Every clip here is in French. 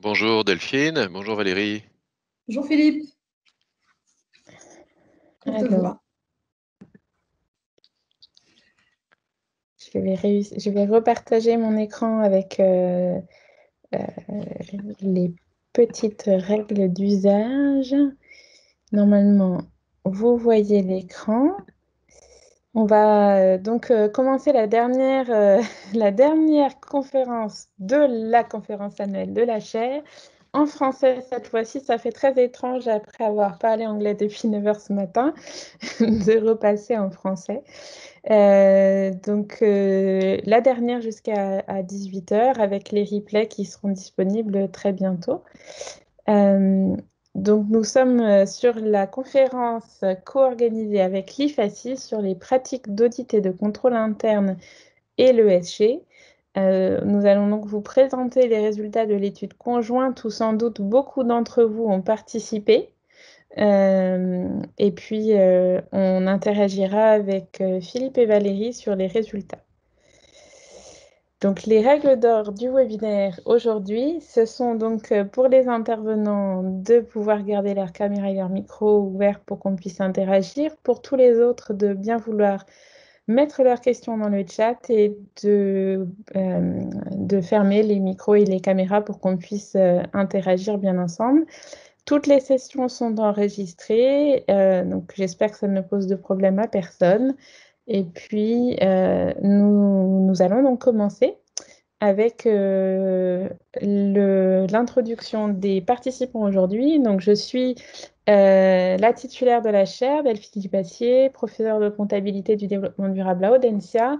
Bonjour Delphine, bonjour Valérie. Bonjour Philippe. Alors, je vais repartager mon écran avec les petites règles d'usage. Normalement, vous voyez l'écran. On va donc commencer la dernière conférence de la conférence annuelle de la chaire. En français, cette fois-ci, ça fait très étrange, après avoir parlé anglais depuis 9h ce matin, de repasser en français. La dernière jusqu'à 18h, avec les replays qui seront disponibles très bientôt. Nous sommes sur la conférence co-organisée avec l'IFACI sur les pratiques d'audit et de contrôle interne et l'ESG. Nous allons donc vous présenter les résultats de l'étude conjointe où sans doute beaucoup d'entre vous ont participé. On interagira avec Philippe et Valérie sur les résultats. Donc, les règles d'or du webinaire aujourd'hui, ce sont donc pour les intervenants de pouvoir garder leur caméra et leur micro ouverts pour qu'on puisse interagir. Pour tous les autres, de bien vouloir mettre leurs questions dans le chat et de fermer les micros et les caméras pour qu'on puisse interagir bien ensemble. Toutes les sessions sont enregistrées, donc j'espère que ça ne pose de problème à personne. Et puis, nous allons donc commencer avec l'introduction des participants aujourd'hui. Donc, je suis la titulaire de la chaire, Delphine Gibassier, professeure de comptabilité du développement durable à Audencia.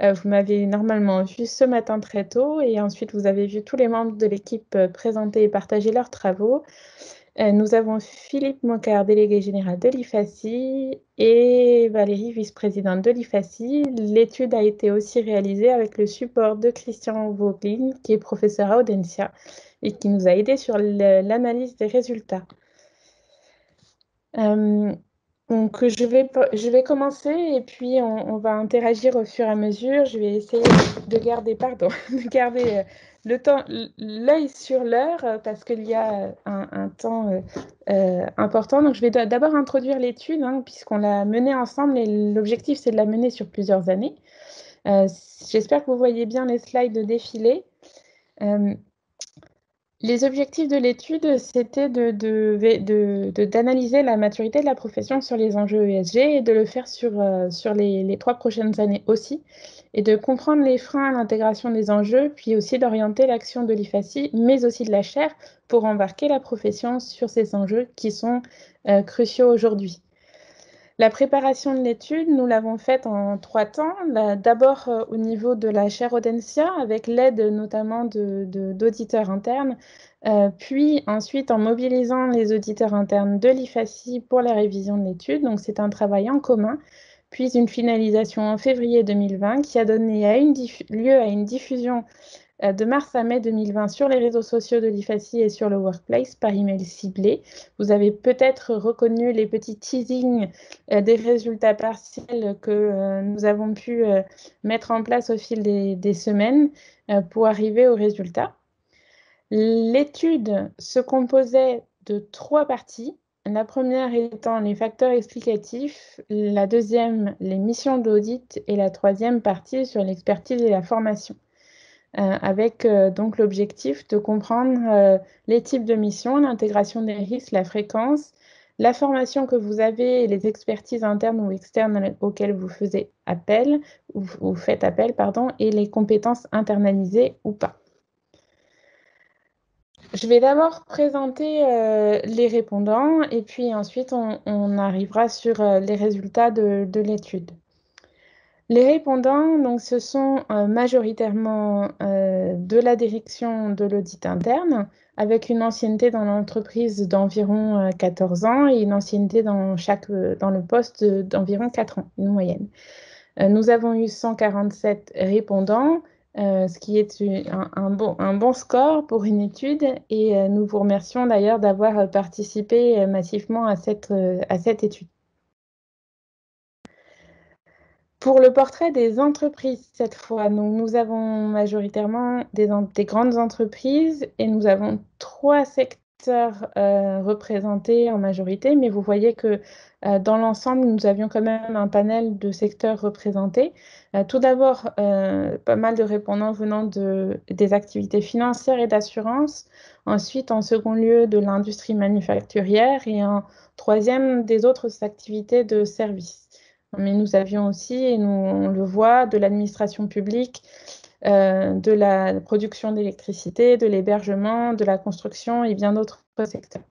Vous m'avez normalement vu ce matin très tôt et ensuite, vous avez vu tous les membres de l'équipe présenter et partager leurs travaux. Nous avons Philippe Mocquard, délégué général de l'IFACI, et Valérie, vice-présidente de l'IFACI. L'étude a été aussi réalisée avec le support de Christian Vauclin, qui est professeur à Audencia et qui nous a aidés sur l'analyse des résultats. Je vais commencer et puis on va interagir au fur et à mesure. Je vais essayer de garder l'œil sur l'heure parce qu'il y a un temps important. Donc, je vais d'abord introduire l'étude puisqu'on l'a menée ensemble et l'objectif, c'est de la mener sur plusieurs années. J'espère que vous voyez bien les slides défiler. Les objectifs de l'étude, c'était d'analyser la maturité de la profession sur les enjeux ESG et de le faire sur les 3 prochaines années aussi, et de comprendre les freins à l'intégration des enjeux, puis aussi d'orienter l'action de l'IFACI, mais aussi de la chaire, pour embarquer la profession sur ces enjeux qui sont cruciaux aujourd'hui. La préparation de l'étude, nous l'avons faite en 3 temps. D'abord au niveau de la chaire Audencia, avec l'aide notamment d'auditeurs internes, puis ensuite en mobilisant les auditeurs internes de l'IFACI pour la révision de l'étude. Donc c'est un travail en commun, puis une finalisation en février 2020 qui a donné lieu à une diffusion de mars à mai 2020 sur les réseaux sociaux de l'IFACI et sur le Workplace par email ciblé. Vous avez peut-être reconnu les petits teasings des résultats partiels que nous avons pu mettre en place au fil des semaines pour arriver aux résultats. L'étude se composait de 3 parties. La première étant les facteurs explicatifs, la deuxième les missions d'audit et la troisième partie sur l'expertise et la formation. Avec donc l'objectif de comprendre les types de missions, l'intégration des risques, la fréquence, la formation que vous avez et les expertises internes ou externes auxquelles vous faites appel, et les compétences internalisées ou pas. Je vais d'abord présenter les répondants et puis ensuite on arrivera sur les résultats de l'étude. Les répondants, donc, ce sont majoritairement de la direction de l'audit interne, avec une ancienneté dans l'entreprise d'environ 14 ans et une ancienneté dans le poste d'environ 4 ans, une moyenne. Nous avons eu 147 répondants, ce qui est un bon score pour une étude, et nous vous remercions d'ailleurs d'avoir participé massivement à cette étude. Pour le portrait des entreprises cette fois, donc nous avons majoritairement des grandes entreprises et nous avons trois secteurs représentés en majorité, mais vous voyez que dans l'ensemble, nous avions quand même un panel de secteurs représentés. Tout d'abord, pas mal de répondants venant des activités financières et d'assurance, ensuite en second lieu de l'industrie manufacturière et en troisième des autres activités de services. Mais nous avions aussi, et nous on le voit, de l'administration publique, de la production d'électricité, de l'hébergement, de la construction et bien d'autres secteurs.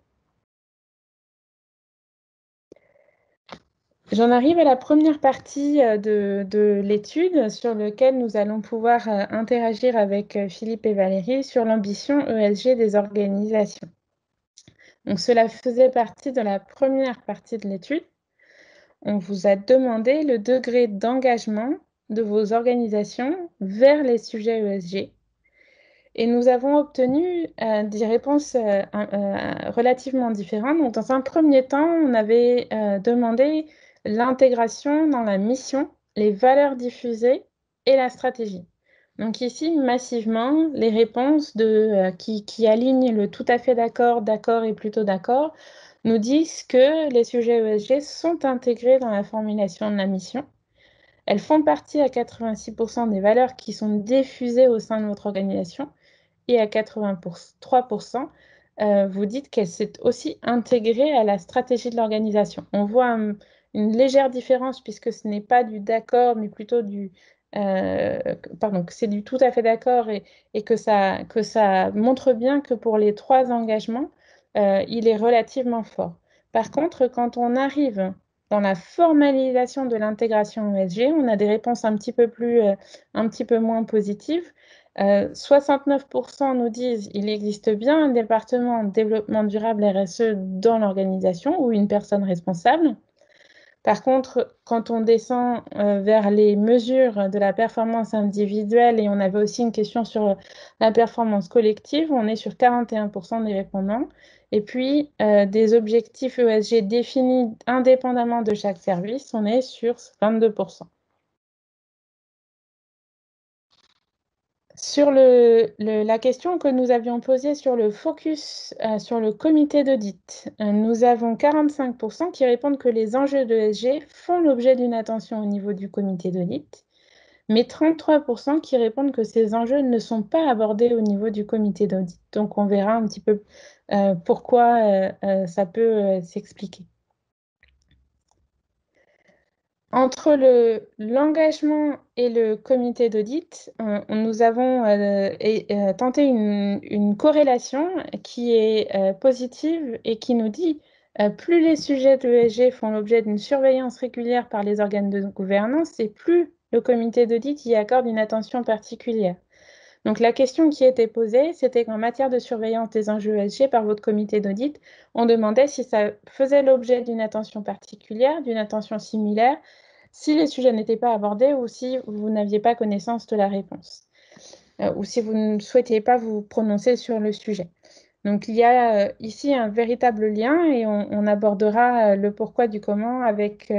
J'en arrive à la première partie de l'étude sur laquelle nous allons pouvoir interagir avec Philippe et Valérie sur l'ambition ESG des organisations. Donc cela faisait partie de la première partie de l'étude. On vous a demandé le degré d'engagement de vos organisations vers les sujets ESG. Et nous avons obtenu des réponses relativement différentes. Donc, dans un premier temps, on avait demandé l'intégration dans la mission, les valeurs diffusées et la stratégie. Donc ici, massivement, les réponses qui alignent le tout à fait d'accord, d'accord et plutôt d'accord, nous disent que les sujets ESG sont intégrés dans la formulation de la mission. Elles font partie à 86% des valeurs qui sont diffusées au sein de votre organisation et à 83%, vous dites qu'elles sont aussi intégrées à la stratégie de l'organisation. On voit une légère différence puisque ce n'est pas du d'accord mais plutôt du... pardon, c'est du tout à fait d'accord et que ça montre bien que pour les trois engagements, il est relativement fort. Par contre, quand on arrive dans la formalisation de l'intégration ESG, on a des réponses un petit peu moins positives. 69% nous disent qu'il existe bien un département développement durable RSE dans l'organisation ou une personne responsable. Par contre, quand on descend vers les mesures de la performance individuelle, et on avait aussi une question sur la performance collective, on est sur 41% des répondants. Et puis, des objectifs ESG définis indépendamment de chaque service, on est sur 22%. Sur la question que nous avions posée sur le focus sur le comité d'audit, nous avons 45% qui répondent que les enjeux de ESG font l'objet d'une attention au niveau du comité d'audit, mais 33% qui répondent que ces enjeux ne sont pas abordés au niveau du comité d'audit. Donc on verra un petit peu pourquoi ça peut s'expliquer. Entre l'engagement et le comité d'audit, nous avons tenté une corrélation qui est positive et qui nous dit plus les sujets de ESG font l'objet d'une surveillance régulière par les organes de gouvernance et plus le comité d'audit y accorde une attention particulière. Donc la question qui était posée, c'était qu'en matière de surveillance des enjeux ESG par votre comité d'audit, on demandait si ça faisait l'objet d'une attention particulière, d'une attention similaire, si les sujets n'étaient pas abordés ou si vous n'aviez pas connaissance de la réponse ou si vous ne souhaitiez pas vous prononcer sur le sujet. Donc il y a ici un véritable lien et on abordera le pourquoi du comment avec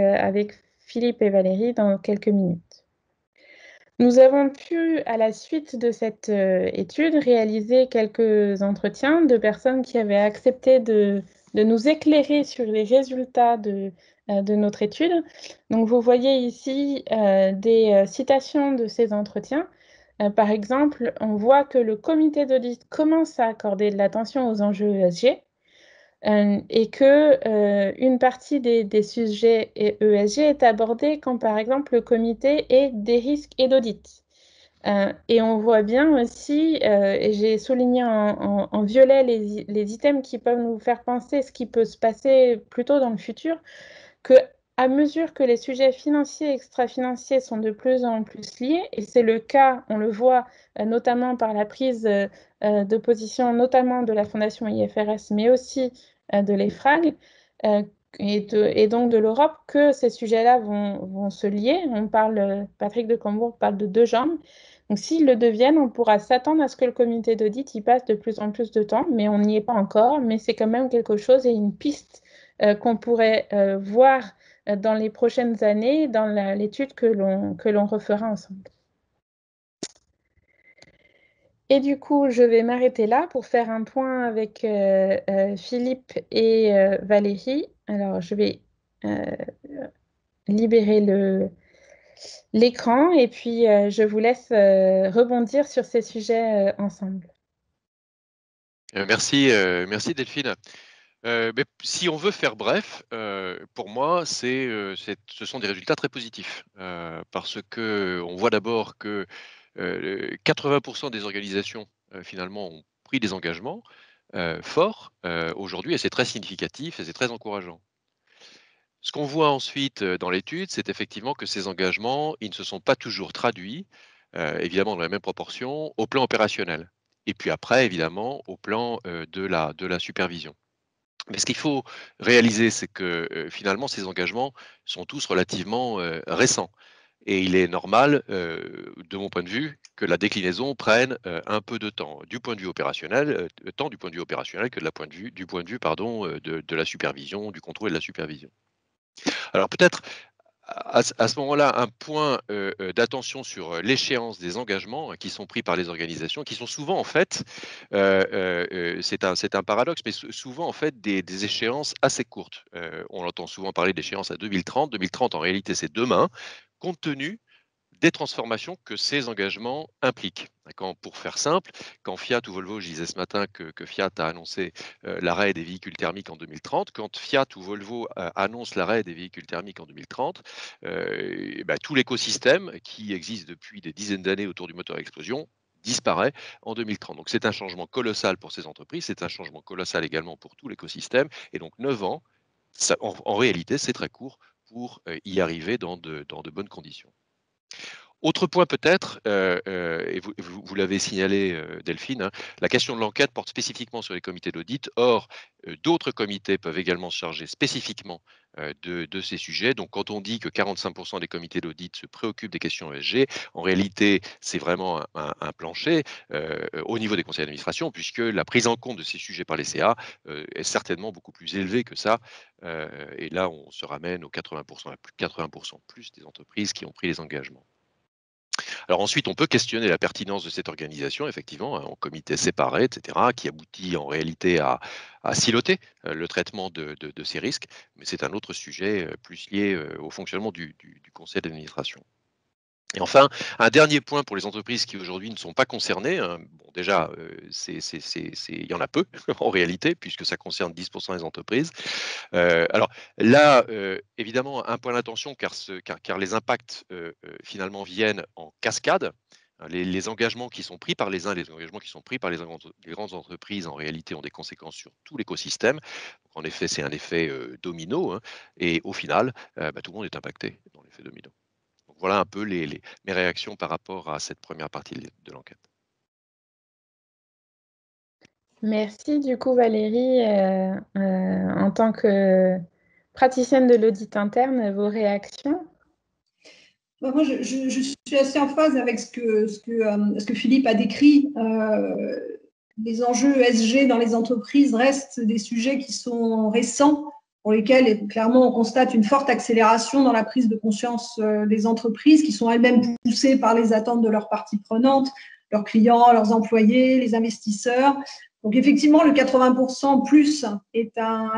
Philippe et Valérie dans quelques minutes. Nous avons pu, à la suite de cette étude, réaliser quelques entretiens de personnes qui avaient accepté de nous éclairer sur les résultats de notre étude. Donc, vous voyez ici des citations de ces entretiens. Par exemple, on voit que le comité d'audit commence à accorder de l'attention aux enjeux ESG. Et que une partie des sujets ESG est abordée quand, par exemple, le comité est des risques et d'audit. Et on voit bien aussi, et j'ai souligné en violet les items qui peuvent nous faire penser ce qui peut se passer plutôt dans le futur, que à mesure que les sujets financiers et extra-financiers sont de plus en plus liés, et c'est le cas, on le voit notamment par la prise de position, notamment de la Fondation IFRS, mais aussi de l'EFRAG, et donc de l'Europe, que ces sujets-là vont se lier. Patrick de Cambourg parle de deux jambes. Donc s'ils le deviennent, on pourra s'attendre à ce que le comité d'audit y passe de plus en plus de temps, mais on n'y est pas encore, mais c'est quand même quelque chose et une piste qu'on pourrait voir dans les prochaines années dans l'étude que l'on refera ensemble. Et du coup, je vais m'arrêter là pour faire un point avec Philippe et Valérie. Alors, je vais libérer l'écran et puis je vous laisse rebondir sur ces sujets ensemble. Merci Delphine. Mais si on veut faire bref, pour moi, ce sont des résultats très positifs parce qu'on voit d'abord que 80% des organisations, finalement, ont pris des engagements forts aujourd'hui, et c'est très significatif et c'est très encourageant. Ce qu'on voit ensuite dans l'étude, c'est effectivement que ces engagements, ils ne se sont pas toujours traduits, évidemment dans la même proportion, au plan opérationnel. Et puis après, évidemment, au plan de la supervision. Mais ce qu'il faut réaliser, c'est que finalement, ces engagements sont tous relativement récents. Et il est normal, de mon point de vue, que la déclinaison prenne un peu de temps, du point de vue opérationnel, tant du point de vue opérationnel que de la supervision, du contrôle et de la supervision. Alors peut-être à ce moment-là un point d'attention sur l'échéance des engagements qui sont pris par les organisations, qui sont souvent en fait, c'est un paradoxe, mais souvent en fait des échéances assez courtes. On entend souvent parler d'échéances à 2030. 2030 en réalité c'est demain, compte tenu des transformations que ces engagements impliquent. Pour faire simple, quand Fiat ou Volvo, je disais ce matin que Fiat a annoncé l'arrêt des véhicules thermiques en 2030, quand Fiat ou Volvo annonce l'arrêt des véhicules thermiques en 2030, tout l'écosystème qui existe depuis des dizaines d'années autour du moteur à explosion disparaît en 2030. Donc c'est un changement colossal pour ces entreprises, c'est un changement colossal également pour tout l'écosystème, et donc 9 ans, ça, en réalité, c'est très court pour y arriver dans de bonnes conditions. Autre point peut-être, et vous l'avez signalé Delphine, hein, la question de l'enquête porte spécifiquement sur les comités d'audit. Or, d'autres comités peuvent également se charger spécifiquement de ces sujets. Donc, quand on dit que 45% des comités d'audit se préoccupent des questions ESG, en réalité, c'est vraiment un plancher au niveau des conseils d'administration, puisque la prise en compte de ces sujets par les CA est certainement beaucoup plus élevée que ça. Et là, on se ramène aux 80%, à plus de 80% plus des entreprises qui ont pris les engagements. Alors ensuite, on peut questionner la pertinence de cette organisation, effectivement, en comité séparé, etc., qui aboutit en réalité à siloter le traitement de ces risques, mais c'est un autre sujet plus lié au fonctionnement du conseil d'administration. Et enfin, un dernier point pour les entreprises qui aujourd'hui ne sont pas concernées. Bon, déjà, il y en a peu en réalité, puisque ça concerne 10% des entreprises. Alors là, évidemment, un point d'attention, car les impacts finalement viennent en cascade. Les engagements qui sont pris par les uns, les engagements qui sont pris par les grandes entreprises, en réalité, ont des conséquences sur tout l'écosystème. En effet, c'est un effet domino, hein, et au final, tout le monde est impacté dans l'effet domino. Voilà un peu mes réactions par rapport à cette première partie de l'enquête. Merci du coup Valérie. En tant que praticienne de l'audit interne, vos réactions? Moi, je suis assez en phase avec ce que Philippe a décrit. Les enjeux ESG dans les entreprises restent des sujets qui sont récents, pour lesquels, clairement, on constate une forte accélération dans la prise de conscience des entreprises qui sont elles-mêmes poussées par les attentes de leurs parties prenantes, leurs clients, leurs employés, les investisseurs. Donc, effectivement, le 80% plus est un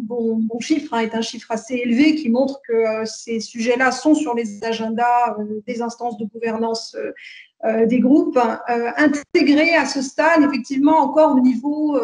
bon chiffre, hein, est un chiffre assez élevé qui montre que ces sujets-là sont sur les agendas des instances de gouvernance des groupes, intégrés à ce stade, effectivement, encore au niveau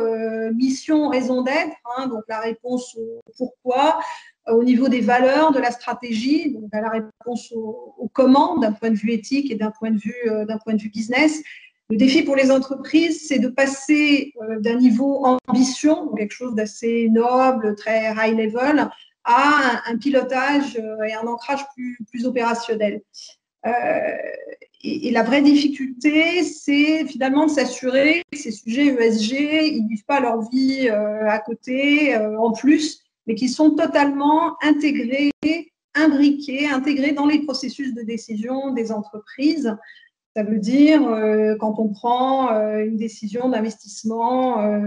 mission, raison d'être, hein, donc la réponse au pourquoi, au niveau des valeurs, de la stratégie, donc à la réponse au comment, d'un point de vue éthique et d'un point de vue business. Le défi pour les entreprises, c'est de passer d'un niveau ambition, donc quelque chose d'assez noble, très high level, à un pilotage et un ancrage plus opérationnel. Et la vraie difficulté, c'est finalement de s'assurer que ces sujets ESG, ils ne vivent pas leur vie à côté, en plus, mais qu'ils sont totalement intégrés, imbriqués dans les processus de décision des entreprises. Ça veut dire quand on prend une décision d'investissement en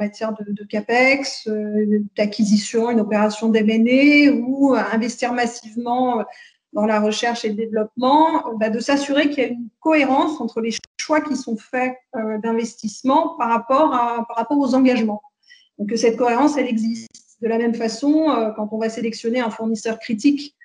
matière de CAPEX, d'acquisition, une opération d'M&A ou investir massivement dans la recherche et le développement, de s'assurer qu'il y a une cohérence entre les choix qui sont faits d'investissement par rapport aux engagements. Donc, que cette cohérence, elle existe. De la même façon, quand on va sélectionner un fournisseur critique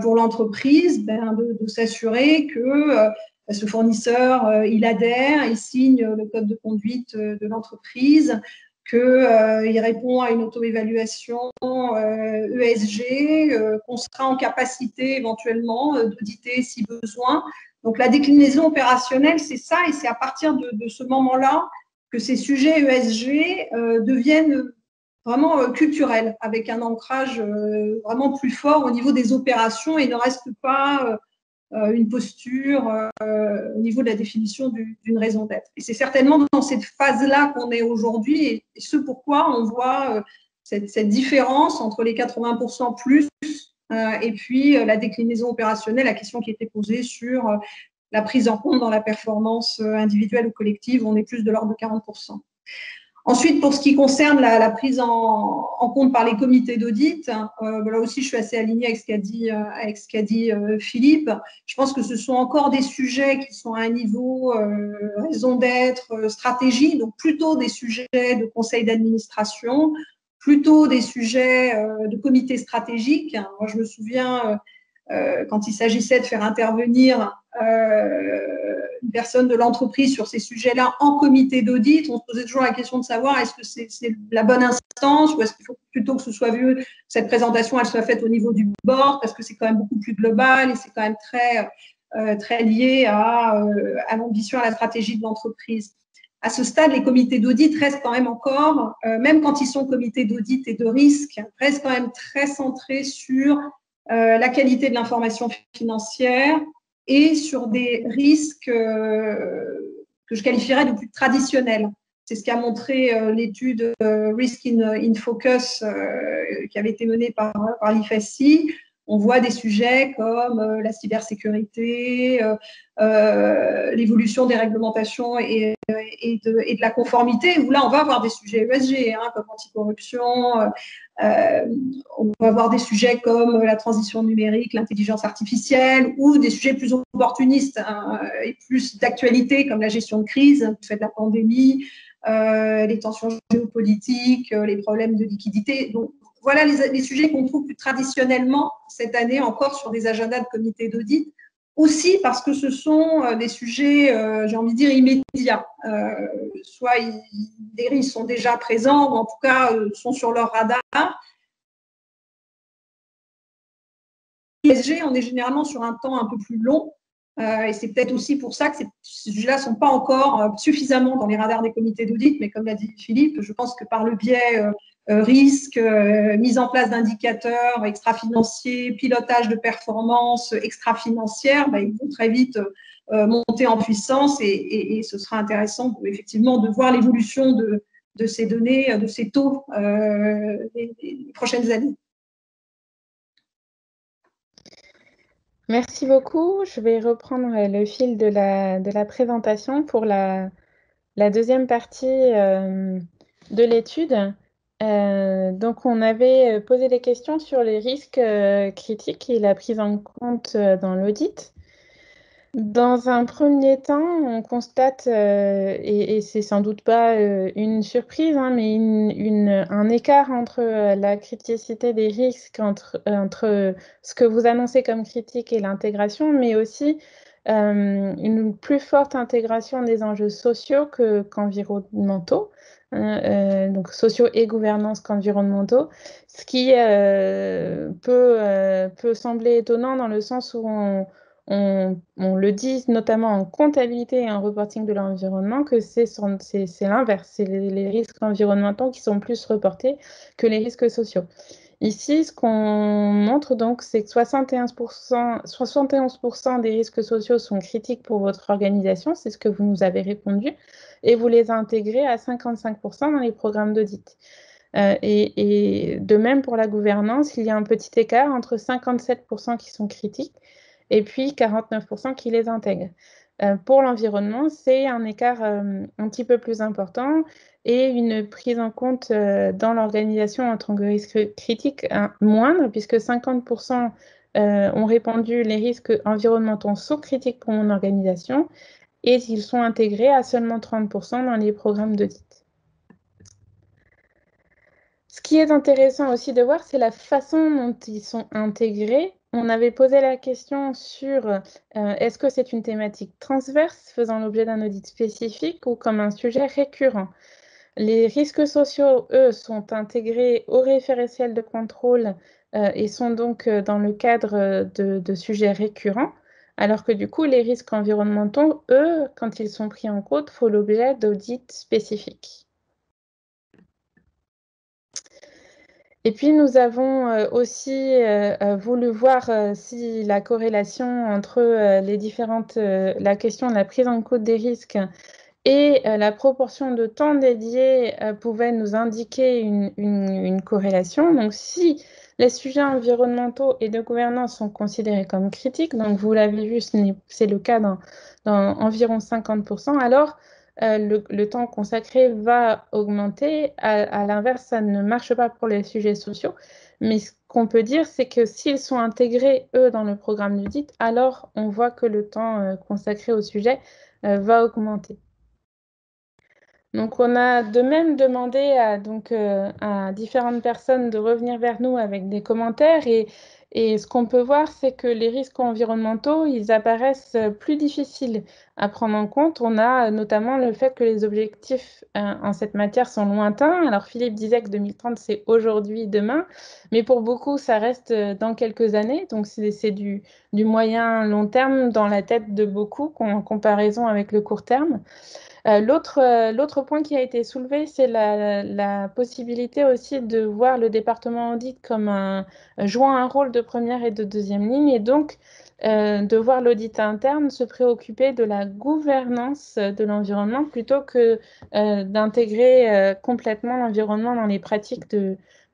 pour l'entreprise, de s'assurer que ce fournisseur, il adhère, il signe le code de conduite de l'entreprise, qu'il répond à une auto-évaluation ESG, qu'on sera en capacité éventuellement d'auditer si besoin. Donc, la déclinaison opérationnelle, c'est ça, et c'est à partir de ce moment-là que ces sujets ESG deviennent vraiment culturels, avec un ancrage vraiment plus fort au niveau des opérations et ne reste pas… une posture au niveau de la définition d'une raison d'être. Et c'est certainement dans cette phase-là qu'on est aujourd'hui et ce pourquoi on voit cette différence entre les 80% plus et puis la déclinaison opérationnelle, la question qui était posée sur la prise en compte dans la performance individuelle ou collective, on est plus de l'ordre de 40%. Ensuite, pour ce qui concerne la prise en compte par les comités d'audit, là aussi, je suis assez alignée avec ce qu'a dit Philippe. Je pense que ce sont encore des sujets qui sont à un niveau raison d'être, stratégie, donc plutôt des sujets de conseil d'administration, plutôt des sujets de comités stratégiques. Moi, je me souviens, quand il s'agissait de faire intervenir une personne de l'entreprise sur ces sujets-là en comité d'audit, on se posait toujours la question de savoir est-ce que c'est la bonne instance ou est-ce qu'il faut plutôt que ce soit vu, cette présentation elle soit faite au niveau du board parce que c'est quand même beaucoup plus global et c'est quand même très lié à l'ambition, à la stratégie de l'entreprise. À ce stade, les comités d'audit restent quand même encore, même quand ils sont comités d'audit et de risque, restent quand même très centrés sur la qualité de l'information financière et sur des risques que je qualifierais de plus traditionnels. C'est ce qu'a montré l'étude Risk in Focus qui avait été menée par l'IFASI. On voit des sujets comme la cybersécurité, l'évolution des réglementations et de la conformité, où là, on va avoir des sujets ESG, comme anticorruption, on va avoir des sujets comme la transition numérique, l'intelligence artificielle, ou des sujets plus opportunistes et plus d'actualité, comme la gestion de crise, du fait de la pandémie, les tensions géopolitiques, les problèmes de liquidité. Donc, voilà les sujets qu'on trouve plus traditionnellement cette année encore sur des agendas de comités d'audit, aussi parce que ce sont des sujets, j'ai envie de dire, immédiats. Soit ils sont déjà présents, ou en tout cas sont sur leur radar. ESG, on est généralement sur un temps un peu plus long, et c'est peut-être aussi pour ça que ces sujets-là ne sont pas encore suffisamment dans les radars des comités d'audit, mais comme l'a dit Philippe, je pense que par le biais… risque, mise en place d'indicateurs extra-financiers, pilotage de performances extra-financières, ils vont très vite monter en puissance et ce sera intéressant effectivement de voir l'évolution de ces données, de ces taux les prochaines années. Merci beaucoup. Je vais reprendre le fil de la présentation pour la deuxième partie de l'étude. Donc, on avait posé des questions sur les risques critiques et la prise en compte dans l'audit. Dans un premier temps, on constate, et c'est sans doute pas une surprise, mais un écart entre la criticité des risques, entre ce que vous annoncez comme critique et l'intégration, mais aussi une plus forte intégration des enjeux sociaux qu'environnementaux. Donc sociaux et gouvernance qu'environnementaux, ce qui peut sembler étonnant dans le sens où on le dit notamment en comptabilité et en reporting de l'environnement que c'est l'inverse, c'est les risques environnementaux qui sont plus reportés que les risques sociaux. Ici, ce qu'on montre donc, c'est que 71% des risques sociaux sont critiques pour votre organisation, c'est ce que vous nous avez répondu, et vous les intégrez à 55% dans les programmes d'audit. Et de même pour la gouvernance, il y a un petit écart entre 57% qui sont critiques et puis 49% qui les intègrent. Pour l'environnement, c'est un écart un petit peu plus important et une prise en compte dans l'organisation en tant que risque critique moindre, puisque 50% ont répandu les risques environnementaux sont critiques pour mon organisation et ils sont intégrés à seulement 30% dans les programmes d'audit. Ce qui est intéressant aussi de voir, c'est la façon dont ils sont intégrés. On avait posé la question sur est-ce que c'est une thématique transverse faisant l'objet d'un audit spécifique ou comme un sujet récurrent. Les risques sociaux, eux, sont intégrés au référentiel de contrôle et sont donc dans le cadre de sujets récurrents, alors que du coup, les risques environnementaux, eux, quand ils sont pris en compte, font l'objet d'audits spécifiques. Et puis, nous avons aussi voulu voir si la corrélation entre les différentes, la question de la prise en compte des risques et la proportion de temps dédié pouvait nous indiquer une corrélation. Donc, si les sujets environnementaux et de gouvernance sont considérés comme critiques, donc vous l'avez vu, c'est le cas dans environ 50%, alors le temps consacré va augmenter. À l'inverse, ça ne marche pas pour les sujets sociaux. Mais ce qu'on peut dire, c'est que s'ils sont intégrés, eux, dans le programme d'audit, alors on voit que le temps consacré au sujet va augmenter. Donc, on a de même demandé à différentes personnes de revenir vers nous avec des commentaires. Et ce qu'on peut voir, c'est que les risques environnementaux, ils apparaissent plus difficiles à prendre en compte. On a notamment le fait que les objectifs en cette matière sont lointains. Alors, Philippe disait que 2030, c'est aujourd'hui, demain. Mais pour beaucoup, ça reste dans quelques années. Donc, c'est du moyen long terme dans la tête de beaucoup en comparaison avec le court terme. L'autre point qui a été soulevé, c'est la possibilité aussi de voir le département audit comme jouant un rôle de première et de deuxième ligne, et donc de voir l'audit interne se préoccuper de la gouvernance de l'environnement plutôt que d'intégrer complètement l'environnement dans les pratiques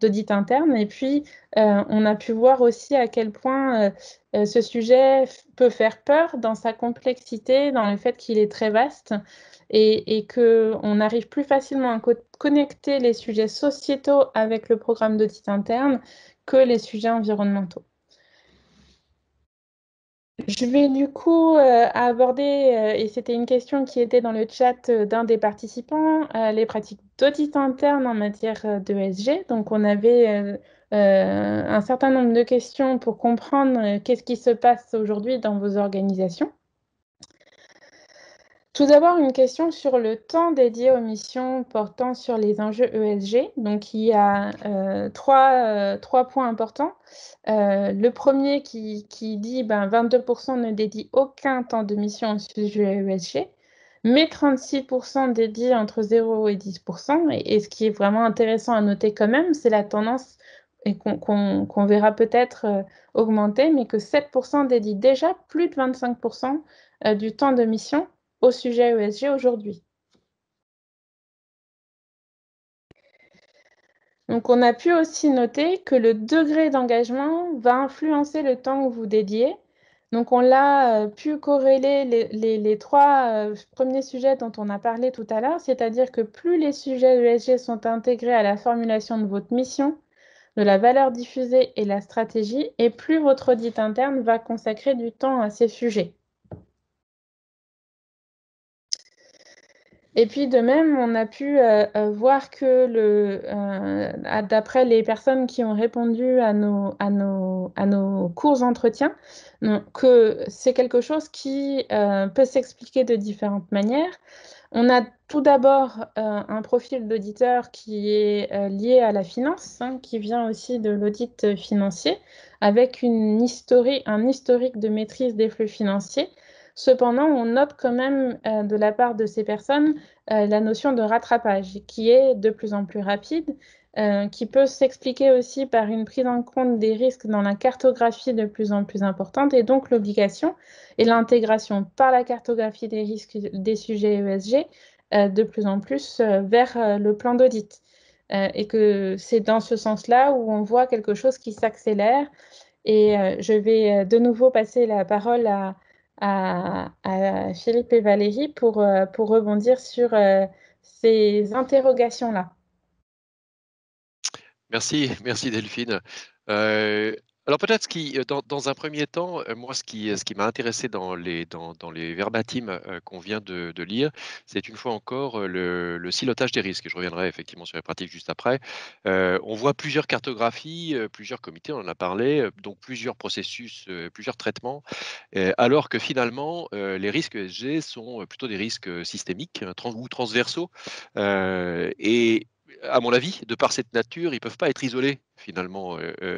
d'audit interne. Et puis, on a pu voir aussi à quel point ce sujet peut faire peur dans sa complexité, dans le fait qu'il est très vaste et qu'on arrive plus facilement à connecter les sujets sociétaux avec le programme d'audit interne que les sujets environnementaux. Je vais du coup aborder, et c'était une question qui était dans le chat d'un des participants, les pratiques d'audit interne en matière d'ESG. Donc, on avait un certain nombre de questions pour comprendre qu'est-ce qui se passe aujourd'hui dans vos organisations. Tout d'abord, une question sur le temps dédié aux missions portant sur les enjeux ESG. Donc, il y a trois points importants. Le premier qui dit ben, 22% ne dédie aucun temps de mission au sujet ESG, mais 36% dédient entre 0 et 10%. Et ce qui est vraiment intéressant à noter quand même, c'est la tendance et qu'on verra peut-être augmenter, mais que 7% dédient déjà plus de 25% du temps de mission au sujet ESG aujourd'hui. Donc, on a pu aussi noter que le degré d'engagement va influencer le temps que vous dédiez. Donc, on l'a pu corréler les trois premiers sujets dont on a parlé tout à l'heure, c'est-à-dire que plus les sujets ESG sont intégrés à la formulation de votre mission, de la valeur diffusée et la stratégie, et plus votre audit interne va consacrer du temps à ces sujets. Et puis, de même, on a pu voir que, d'après les personnes qui ont répondu à nos courts entretiens, que c'est quelque chose qui peut s'expliquer de différentes manières. On a tout d'abord un profil d'auditeur qui est lié à la finance, hein, qui vient aussi de l'audit financier, avec un historique de maîtrise des flux financiers. Cependant, on note quand même de la part de ces personnes la notion de rattrapage qui est de plus en plus rapide, qui peut s'expliquer aussi par une prise en compte des risques dans la cartographie de plus en plus importante et donc l'obligation et l'intégration par la cartographie des risques des sujets ESG de plus en plus vers le plan d'audit. Et que c'est dans ce sens-là où on voit quelque chose qui s'accélère. Et je vais de nouveau passer la parole à Philippe et Valérie pour rebondir sur ces interrogations-là. Merci Delphine. Alors peut-être dans un premier temps, moi ce qui m'a intéressé dans les verbatims qu'on vient de lire, c'est une fois encore le silotage des risques. Je reviendrai effectivement sur les pratiques juste après. On voit plusieurs cartographies, plusieurs comités, on en a parlé, donc plusieurs processus, plusieurs traitements, alors que finalement les risques ESG sont plutôt des risques systémiques ou transversaux et à mon avis, de par cette nature, ils ne peuvent pas être isolés finalement,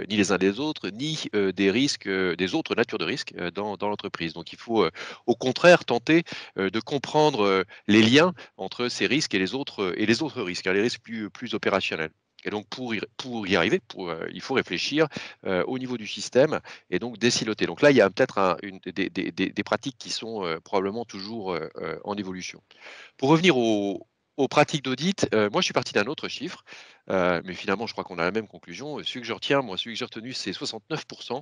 ni les uns des autres, ni des risques, des autres natures de risques dans l'entreprise. Donc il faut au contraire tenter de comprendre les liens entre ces risques et les autres risques, hein, les risques plus opérationnels. Et donc pour y arriver, il faut réfléchir au niveau du système et donc désiloter. Donc là, il y a peut-être des pratiques qui sont probablement toujours en évolution. Pour revenir aux pratiques d'audit, moi je suis parti d'un autre chiffre, mais finalement je crois qu'on a la même conclusion. Celui que j'ai retenu, c'est 69%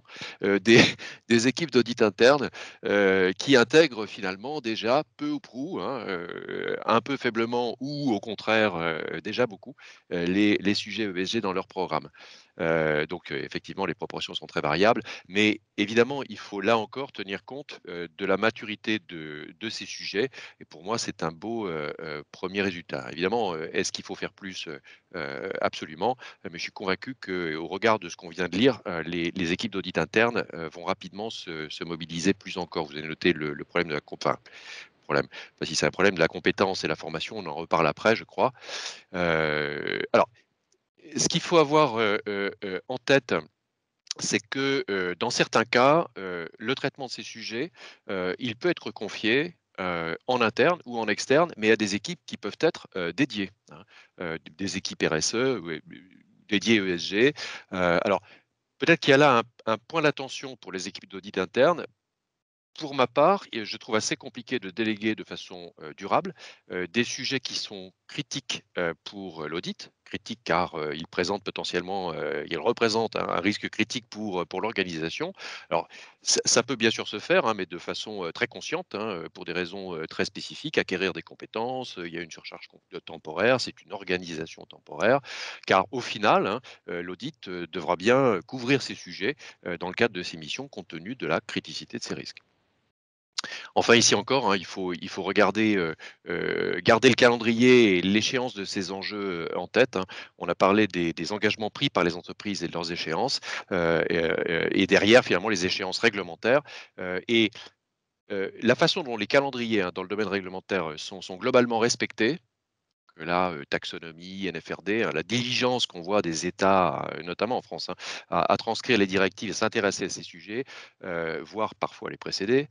des équipes d'audit interne qui intègrent finalement déjà peu ou prou, hein, un peu faiblement ou au contraire déjà beaucoup, les sujets ESG dans leur programme. Donc effectivement les proportions sont très variables, mais évidemment il faut là encore tenir compte de la maturité de ces sujets, et pour moi c'est un beau premier résultat. Évidemment, est-ce qu'il faut faire plus? Absolument, mais je suis convaincu qu'au regard de ce qu'on vient de lire, les équipes d'audit interne vont rapidement se mobiliser plus encore. Vous avez noté le problème de la problème. Enfin, si c'est un problème de la compétence et la formation, on en reparle après, je crois. Alors, ce qu'il faut avoir en tête, c'est que dans certains cas, le traitement de ces sujets, il peut être confié en interne ou en externe, mais à des équipes qui peuvent être dédiées, hein, des équipes RSE dédiées ESG. Alors, peut-être qu'il y a là un point d'attention pour les équipes d'audit interne. Pour ma part, je trouve assez compliqué de déléguer de façon durable des sujets qui sont critiques pour l'audit, critiques car ils présentent potentiellement, ils représentent un risque critique pour l'organisation. Alors, ça peut bien sûr se faire, hein, mais de façon très consciente, hein, pour des raisons très spécifiques, acquérir des compétences, il y a une surcharge temporaire, c'est une organisation temporaire, car au final, hein, l'audit devra bien couvrir ces sujets dans le cadre de ses missions compte tenu de la criticité de ces risques. Enfin, ici encore, hein, il faut regarder, garder le calendrier et l'échéance de ces enjeux en tête, hein. On a parlé des engagements pris par les entreprises et de leurs échéances, et derrière, finalement, les échéances réglementaires. Et la façon dont les calendriers, hein, dans le domaine réglementaire sont globalement respectés, là, taxonomie, NFRD, hein, la diligence qu'on voit des États, notamment en France, hein, à transcrire les directives et s'intéresser à ces sujets, voire parfois les précéder.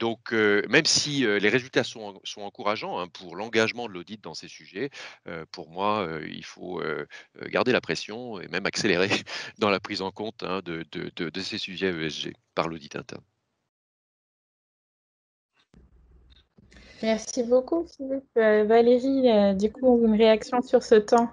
Donc, même si les résultats sont encourageants, hein, pour l'engagement de l'audit dans ces sujets, pour moi, il faut garder la pression et même accélérer dans la prise en compte, hein, de ces sujets ESG par l'audit interne. Merci beaucoup, Philippe. Valérie, du coup, une réaction sur ce temps?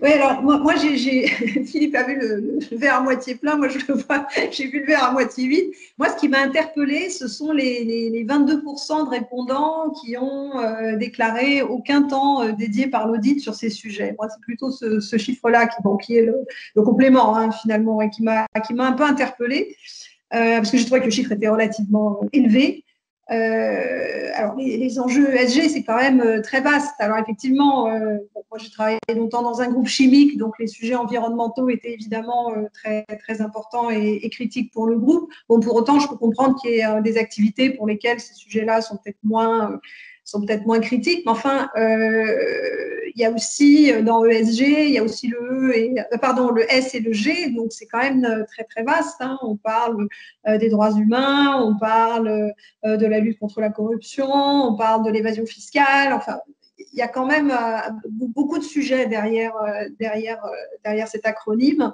Oui, alors moi Philippe a vu le verre à moitié plein, moi je le vois, j'ai vu le verre à moitié vide. Moi, ce qui m'a interpellée, ce sont les 22% de répondants qui ont déclaré aucun temps dédié par l'audit sur ces sujets. Moi, c'est plutôt ce chiffre-là qui est le complément, hein, finalement, et qui m'a un peu interpellée, parce que j'ai trouvé que le chiffre était relativement élevé. Alors les enjeux ESG, c'est quand même très vaste. Alors effectivement, moi j'ai travaillé longtemps dans un groupe chimique, donc les sujets environnementaux étaient évidemment très, très importants et critiques pour le groupe. Bon, pour autant, je peux comprendre qu'il y ait des activités pour lesquelles ces sujets-là sont peut-être moins critiques, mais enfin, il y a aussi dans ESG, il y a aussi le S et le G, donc c'est quand même très très vaste, hein. On parle des droits humains, on parle de la lutte contre la corruption, on parle de l'évasion fiscale, enfin, il y a quand même beaucoup de sujets derrière cet acronyme.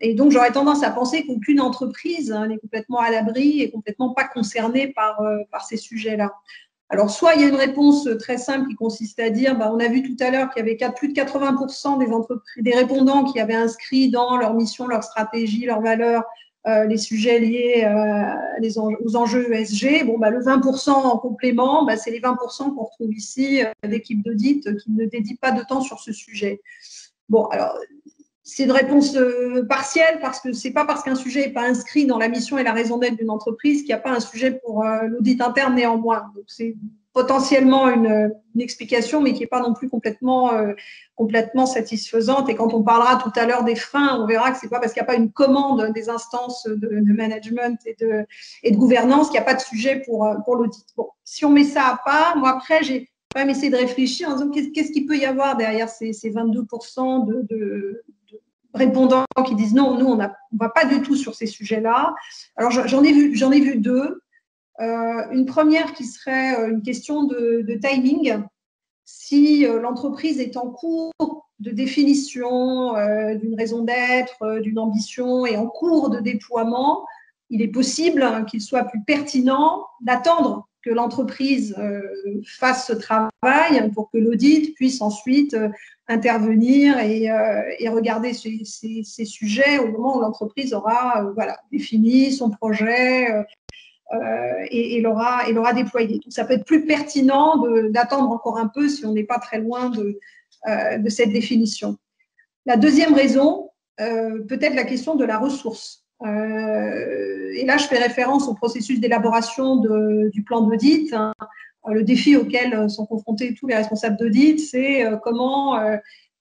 Et donc, j'aurais tendance à penser qu'aucune entreprise, hein, n'est complètement à l'abri et complètement pas concernée par ces sujets-là. Alors, soit il y a une réponse très simple qui consiste à dire, on a vu tout à l'heure qu'il y avait plus de 80% des répondants qui avaient inscrit dans leur mission, leur stratégie, leurs valeurs, les sujets liés aux enjeux ESG, bon, bah, le 20% en complément, bah, c'est les 20% qu'on retrouve ici d'équipes d'audit qui ne dédient pas de temps sur ce sujet. Bon, alors, c'est une réponse partielle parce que ce n'est pas parce qu'un sujet n'est pas inscrit dans la mission et la raison d'être d'une entreprise qu'il n'y a pas un sujet pour l'audit interne néanmoins. Donc, c'est potentiellement une explication, mais qui n'est pas non plus complètement satisfaisante. Et quand on parlera tout à l'heure des freins, on verra que ce n'est pas parce qu'il n'y a pas une commande des instances de management et de gouvernance qu'il n'y a pas de sujet pour l'audit. Bon, si on met ça à part, moi après, j'ai quand même essayé de réfléchir en disant qu'est-ce qu'il peut y avoir derrière ces 22% de répondants qui disent non, nous, on ne va pas du tout sur ces sujets-là. Alors, j'en ai vu deux. Une première qui serait une question de timing. Si l'entreprise est en cours de définition d'une raison d'être, d'une ambition et en cours de déploiement, il est possible qu'il soit plus pertinent d'attendre que l'entreprise fasse ce travail pour que l'audit puisse ensuite intervenir et regarder ces sujets au moment où l'entreprise aura défini son projet et l'aura déployé. Donc, ça peut être plus pertinent d'attendre encore un peu si on n'est pas très loin de cette définition. La deuxième raison, peut-être la question de la ressource. Et là, je fais référence au processus d'élaboration du plan d'audit. Hein. Le défi auquel sont confrontés tous les responsables d'audit, c'est comment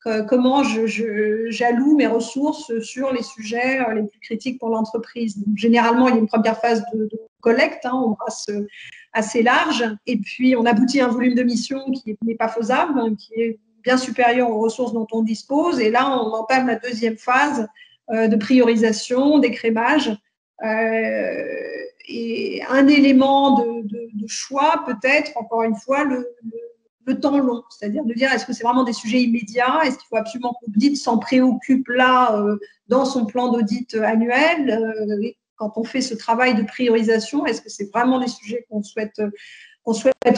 j'alloue mes ressources sur les sujets les plus critiques pour l'entreprise. Généralement, il y a une première phase de collecte, hein, on brasse assez large, et puis on aboutit à un volume de mission qui n'est pas faisable, hein, qui est bien supérieur aux ressources dont on dispose, et là, on entame la deuxième phase de priorisation, d'écrémage, et un élément de choix peut-être, encore une fois, le temps long, c'est-à-dire de dire est-ce que c'est vraiment des sujets immédiats, est-ce qu'il faut absolument que l'audit s'en préoccupe là dans son plan d'audit annuel, et quand on fait ce travail de priorisation, est-ce que c'est vraiment des sujets qu'on souhaite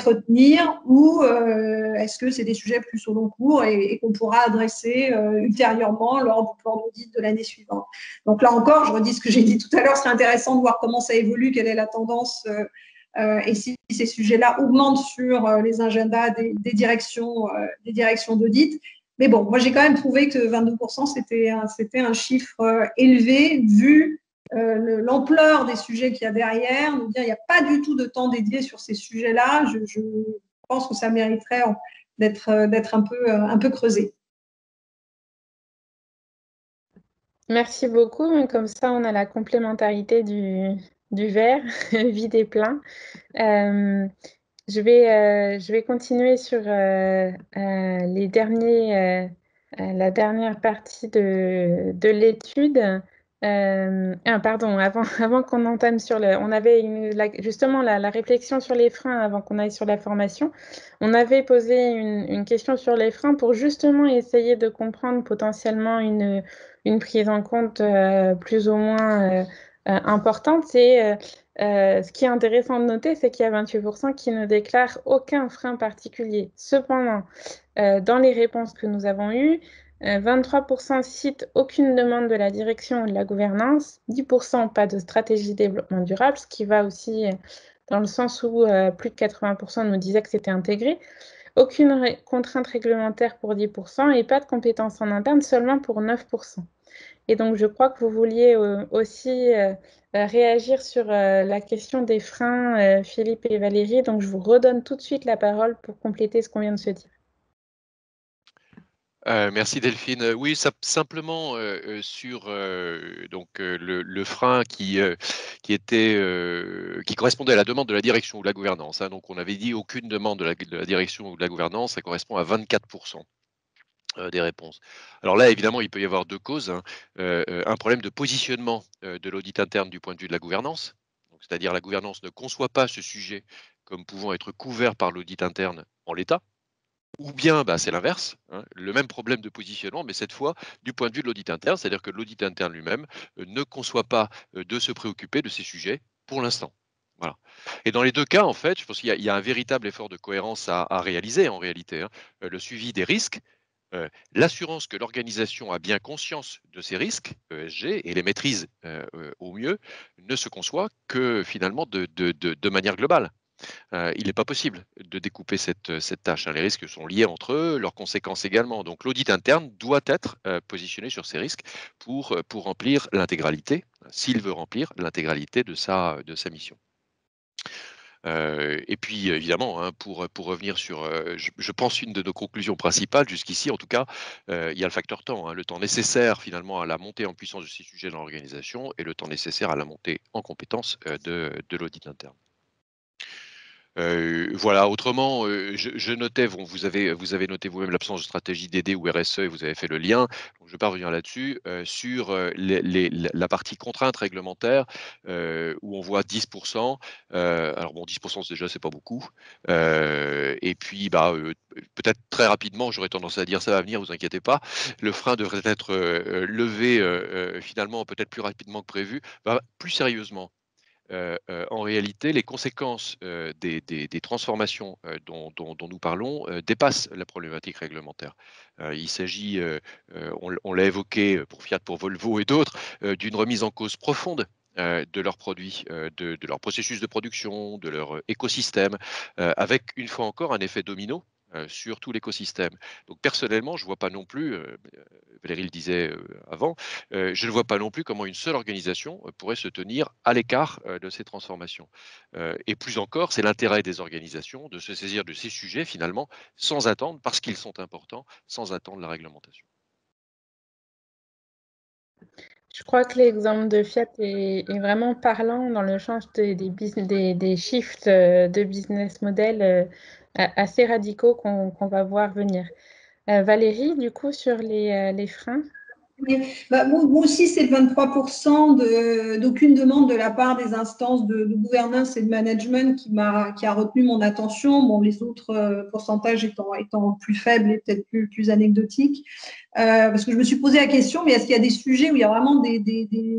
retenir ou est-ce que c'est des sujets plus au long cours et qu'on pourra adresser ultérieurement lors du plan d'audit de l'année suivante. Donc là encore, je redis ce que j'ai dit tout à l'heure, c'est intéressant de voir comment ça évolue, quelle est la tendance et si ces sujets-là augmentent sur les agendas des directions d'audit. Mais bon, moi j'ai quand même trouvé que 22% c'était un chiffre élevé vu l'ampleur des sujets qu'il y a derrière, nous dire il n'y a pas du tout de temps dédié sur ces sujets-là, je pense que ça mériterait d'être un peu creusé. Merci beaucoup, comme ça on a la complémentarité du verre, vide et plein. Je vais continuer sur la dernière partie de l'étude. Pardon, avant qu'on entame sur on avait justement la réflexion sur les freins avant qu'on aille sur la formation. On avait posé une question sur les freins pour justement essayer de comprendre potentiellement une prise en compte plus ou moins importante. Ce qui est intéressant de noter, c'est qu'il y a 28% qui ne déclarent aucun frein particulier. Cependant, dans les réponses que nous avons eues, 23% citent aucune demande de la direction ou de la gouvernance, 10% pas de stratégie développement durable, ce qui va aussi dans le sens où plus de 80% nous disaient que c'était intégré, aucune contrainte réglementaire pour 10% et pas de compétences en interne seulement pour 9%. Et donc je crois que vous vouliez aussi réagir sur la question des freins, Philippe et Valérie, donc je vous redonne tout de suite la parole pour compléter ce qu'on vient de se dire. Merci Delphine. Oui, simplement sur le frein qui correspondait à la demande de la direction ou de la gouvernance. Hein. Donc, on avait dit aucune demande de la direction ou de la gouvernance, ça correspond à 24% des réponses. Alors là, évidemment, il peut y avoir deux causes. Hein. Un problème de positionnement de l'audit interne du point de vue de la gouvernance, c'est-à-dire la gouvernance ne conçoit pas ce sujet comme pouvant être couvert par l'audit interne en l'état. Ou bien, bah, c'est l'inverse, hein, le même problème de positionnement, mais cette fois du point de vue de l'audit interne, c'est-à-dire que l'audit interne lui-même ne conçoit pas de se préoccuper de ces sujets pour l'instant. Voilà. Et dans les deux cas, en fait, je pense qu'il y a un véritable effort de cohérence à réaliser en réalité. Hein, le suivi des risques l'assurance que l'organisation a bien conscience de ces risques ESG et les maîtrise au mieux ne se conçoit que finalement de manière globale. Il n'est pas possible de découper cette tâche. Les risques sont liés entre eux, leurs conséquences également. Donc l'audit interne doit être positionné sur ces risques pour remplir l'intégralité, s'il veut remplir l'intégralité de sa mission. Et puis, évidemment, hein, pour revenir sur, je pense, une de nos conclusions principales jusqu'ici, en tout cas, il y a le facteur temps, hein, le temps nécessaire finalement à la montée en puissance de ces sujets dans l'organisation et le temps nécessaire à la montée en compétence de l'audit interne. Voilà, autrement, je notais, bon, vous avez noté vous-même l'absence de stratégie DD ou RSE et vous avez fait le lien, donc je ne vais pas revenir là-dessus, sur la partie contrainte réglementaire où on voit 10%, alors bon, 10% déjà, c'est pas beaucoup, et puis bah, peut-être très rapidement, j'aurais tendance à dire ça va venir, vous inquiétez pas, le frein devrait être levé finalement peut-être plus rapidement que prévu, bah, plus sérieusement. En réalité, les conséquences des transformations dont nous parlons dépassent la problématique réglementaire. Il s'agit, on l'a évoqué pour Fiat, pour Volvo et d'autres, d'une remise en cause profonde de leurs produits, de leur processus de production, de leur écosystème, avec une fois encore un effet domino sur tout l'écosystème. Donc personnellement, je ne vois pas non plus, Valérie le disait avant, je ne vois pas non plus comment une seule organisation pourrait se tenir à l'écart de ces transformations. Et plus encore, c'est l'intérêt des organisations de se saisir de ces sujets finalement sans attendre, parce qu'ils sont importants, sans attendre la réglementation. Je crois que l'exemple de Fiat est vraiment parlant dans le change des shifts de business model assez radicaux qu'on va voir venir. Valérie, du coup, sur les freins. Bah, moi aussi, c'est 23% d'aucune demande de la part des instances de gouvernance et de management qui a retenu mon attention. Bon, les autres pourcentages étant plus faibles et peut-être plus anecdotiques. Parce que je me suis posé la question, mais est-ce qu'il y a des sujets où il y a vraiment des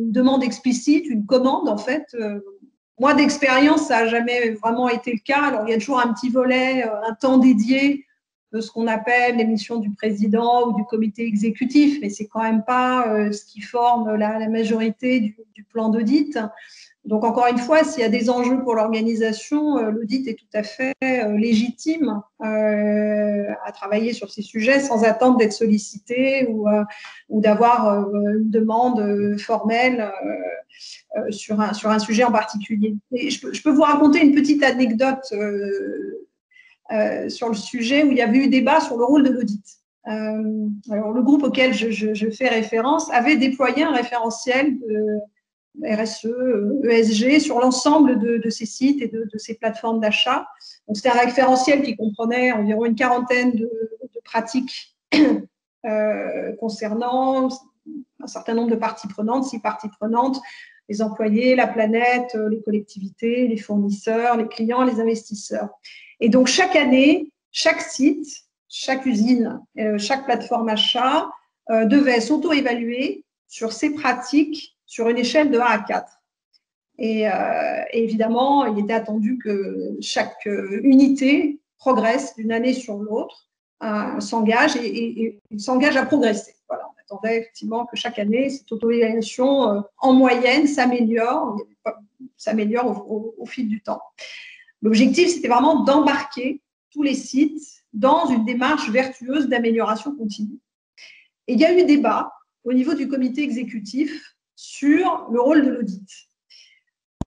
demandes explicites, une commande en fait? Moi, d'expérience, ça n'a jamais vraiment été le cas. Alors, il y a toujours un petit volet, un temps dédié de ce qu'on appelle les missions du président ou du comité exécutif, mais c'est quand même pas ce qui forme la majorité du plan d'audit. Donc, encore une fois, s'il y a des enjeux pour l'organisation, l'audit est tout à fait légitime à travailler sur ces sujets sans attendre d'être sollicité ou d'avoir une demande formelle sur un sujet en particulier. Et je peux vous raconter une petite anecdote sur le sujet où il y avait eu débat sur le rôle de l'audit. Alors, le groupe auquel je fais référence avait déployé un référentiel RSE, ESG sur l'ensemble de ces sites et de ces plateformes d'achat. C'était un référentiel qui comprenait environ une quarantaine de pratiques concernant un certain nombre de parties prenantes, 6 parties prenantes, les employés, la planète, les collectivités, les fournisseurs, les clients, les investisseurs. Et donc, chaque année, chaque site, chaque usine, chaque plateforme achat devait s'auto-évaluer sur ses pratiques sur une échelle de 1 à 4. Et évidemment, il était attendu que chaque unité progresse d'une année sur l'autre, s'engage et s'engage à progresser. Voilà, on attendait effectivement que chaque année, cette auto-évaluation, en moyenne, s'améliore au fil du temps. L'objectif, c'était vraiment d'embarquer tous les sites dans une démarche vertueuse d'amélioration continue. Et il y a eu débat au niveau du comité exécutif sur le rôle de l'audit.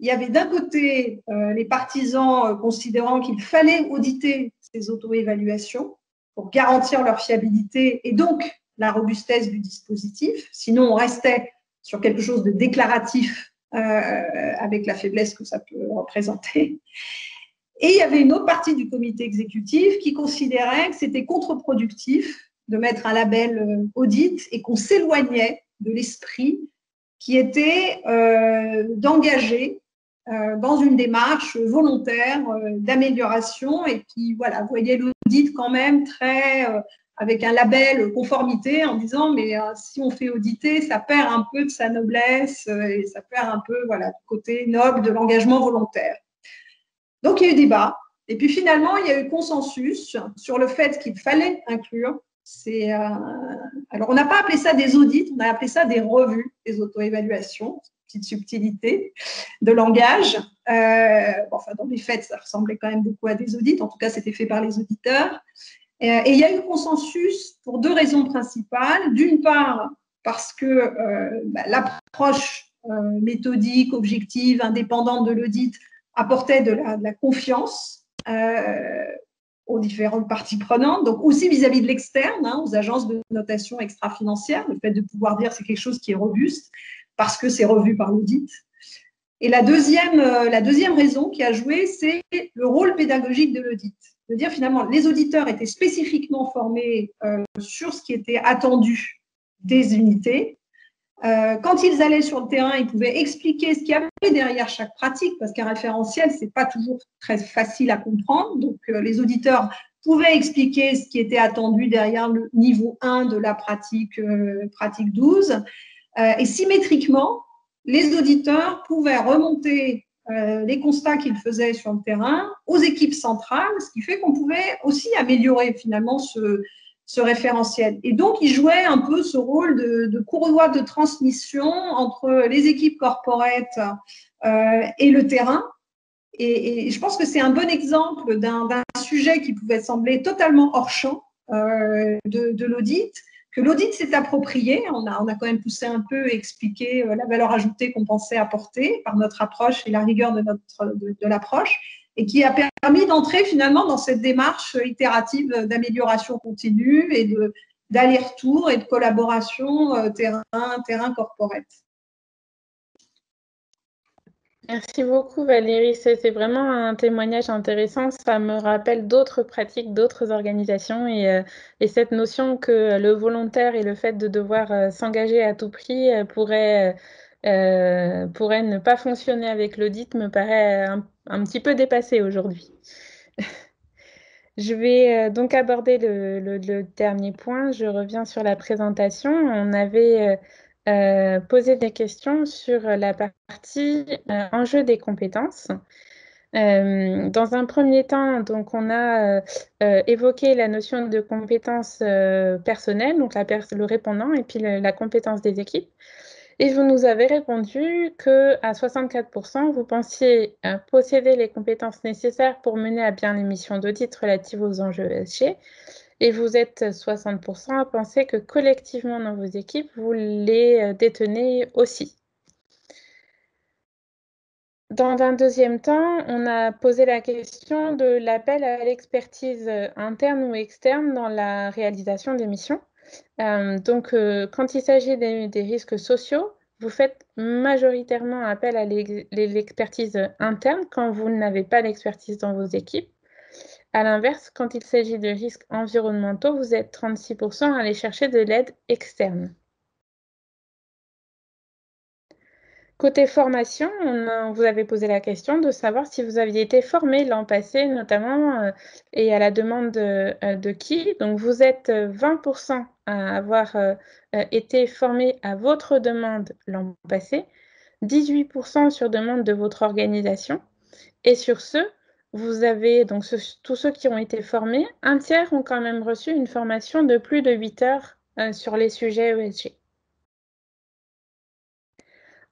Il y avait d'un côté les partisans considérant qu'il fallait auditer ces auto-évaluations pour garantir leur fiabilité et donc la robustesse du dispositif. Sinon, on restait sur quelque chose de déclaratif avec la faiblesse que ça peut représenter. Et il y avait une autre partie du comité exécutif qui considérait que c'était contre-productif de mettre un label audit et qu'on s'éloignait de l'esprit qui était d'engager dans une démarche volontaire d'amélioration et qui voilà, voyait l'audit quand même très avec un label conformité en disant mais si on fait auditer, ça perd un peu de sa noblesse et ça perd un peu voilà, du côté noble de l'engagement volontaire. Donc, il y a eu débat. Et puis, finalement, il y a eu consensus sur le fait qu'il fallait inclure Alors, on n'a pas appelé ça des audits, on a appelé ça des revues, des auto-évaluations, petite subtilité de langage. Bon, enfin, dans les faits, ça ressemblait quand même beaucoup à des audits. En tout cas, c'était fait par les auditeurs. Et il y a eu consensus pour deux raisons principales. D'une part, parce que l'approche méthodique, objective, indépendante de l'audit apportait de la confiance aux différentes parties prenantes, donc aussi vis-à-vis de l'externe, hein, aux agences de notation extra-financière, le fait de pouvoir dire c'est quelque chose qui est robuste parce que c'est revu par l'audit. Et la deuxième raison qui a joué, c'est le rôle pédagogique de l'audit. C'est-à-dire finalement, les auditeurs étaient spécifiquement formés sur ce qui était attendu des unités. Quand ils allaient sur le terrain, ils pouvaient expliquer ce qu'il y avait derrière chaque pratique, parce qu'un référentiel, ce n'est pas toujours très facile à comprendre. Donc, les auditeurs pouvaient expliquer ce qui était attendu derrière le niveau 1 de la pratique 12. Et symétriquement, les auditeurs pouvaient remonter les constats qu'ils faisaient sur le terrain aux équipes centrales, ce qui fait qu'on pouvait aussi améliorer finalement ce référentiel. Et donc, il jouait un peu ce rôle de courroie de transmission entre les équipes corporate et le terrain. Et je pense que c'est un bon exemple d'un sujet qui pouvait sembler totalement hors champ de l'audit, que l'audit s'est approprié. On a quand même poussé un peu et expliqué la valeur ajoutée qu'on pensait apporter par notre approche et la rigueur de l'approche, et qui a permis d'entrer finalement dans cette démarche itérative d'amélioration continue et d'aller-retour et de collaboration terrain corporate. Merci beaucoup Valérie, c'était vraiment un témoignage intéressant, ça me rappelle d'autres pratiques, d'autres organisations et cette notion que le volontaire et le fait de devoir s'engager à tout prix pourrait ne pas fonctionner avec l'audit me paraît un petit peu dépassé aujourd'hui. Je vais donc aborder le dernier point. Je reviens sur la présentation. On avait posé des questions sur la partie enjeu des compétences. Dans un premier temps, donc, on a évoqué la notion de compétence personnelle, donc le répondant, et puis la compétence des équipes. Et vous nous avez répondu qu'à 64%, vous pensiez posséder les compétences nécessaires pour mener à bien les missions d'audit relatives aux enjeux ESG. Et vous êtes 60% à penser que collectivement dans vos équipes, vous les détenez aussi. Dans un deuxième temps, on a posé la question de l'appel à l'expertise interne ou externe dans la réalisation des missions. Donc, quand il s'agit des risques sociaux, vous faites majoritairement appel à l'expertise interne quand vous n'avez pas l'expertise dans vos équipes. À l'inverse, quand il s'agit de risques environnementaux, vous êtes 36% à aller chercher de l'aide externe. Côté formation, vous avez posé la question de savoir si vous aviez été formé l'an passé notamment et à la demande de qui. Donc, vous êtes 20% à avoir été formé à votre demande l'an passé, 18% sur demande de votre organisation. Et sur vous avez donc tous ceux qui ont été formés, un tiers ont quand même reçu une formation de plus de 8 heures sur les sujets ESG.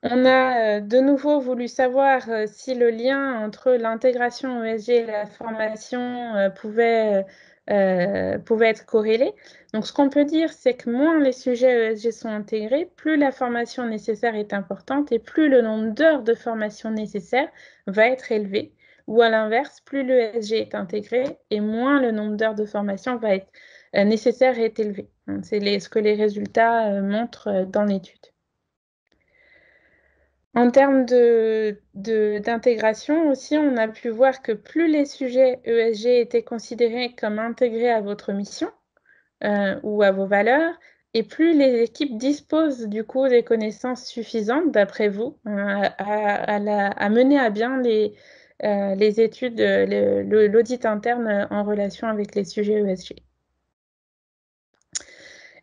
On a de nouveau voulu savoir si le lien entre l'intégration ESG et la formation pouvait être corrélé. Donc, ce qu'on peut dire, c'est que moins les sujets ESG sont intégrés, plus la formation nécessaire est importante et plus le nombre d'heures de formation nécessaire va être élevé. Ou à l'inverse, plus l'ESG est intégré et moins le nombre d'heures de formation va être nécessaire et est élevé. C'est ce que les résultats montrent dans l'étude. En termes d'intégration aussi, on a pu voir que plus les sujets ESG étaient considérés comme intégrés à votre mission ou à vos valeurs, et plus les équipes disposent du coup des connaissances suffisantes, d'après vous, à mener à bien les études, l'audit interne en relation avec les sujets ESG.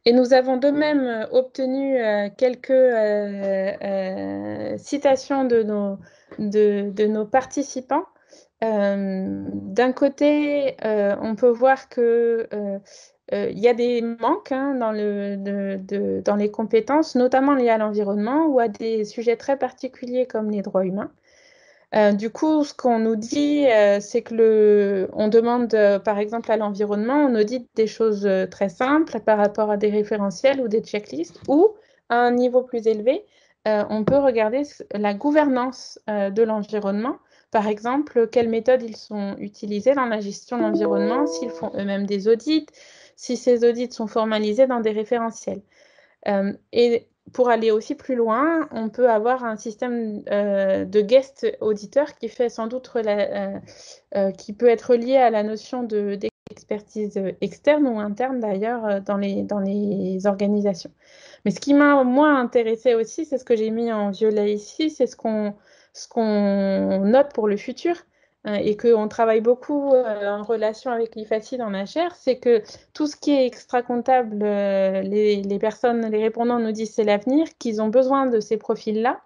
Et nous avons de même obtenu quelques citations de nos participants. D'un côté, on peut voir que Il y a des manques dans les compétences, notamment liées à l'environnement ou à des sujets très particuliers comme les droits humains. Du coup, ce qu'on nous dit, c'est que on demande, par exemple, à l'environnement, on audite des choses très simples par rapport à des référentiels ou des checklists, ou à un niveau plus élevé, on peut regarder la gouvernance de l'environnement. Par exemple, quelles méthodes ils sont utilisées dans la gestion de l'environnement, s'ils font eux-mêmes des audits, si ces audits sont formalisés dans des référentiels. Et pour aller aussi plus loin, on peut avoir un système de guest auditeur qui fait sans doute qui peut être lié à la notion d'expertise externe ou interne d'ailleurs dans les organisations. Mais ce qui m'a moins intéressée aussi, c'est ce que j'ai mis en violet ici, c'est ce qu'on note pour le futur et qu'on travaille beaucoup en relation avec l'IFACI dans la chaire, c'est que tout ce qui est extra-comptable, les répondants nous disent c'est l'avenir, qu'ils ont besoin de ces profils-là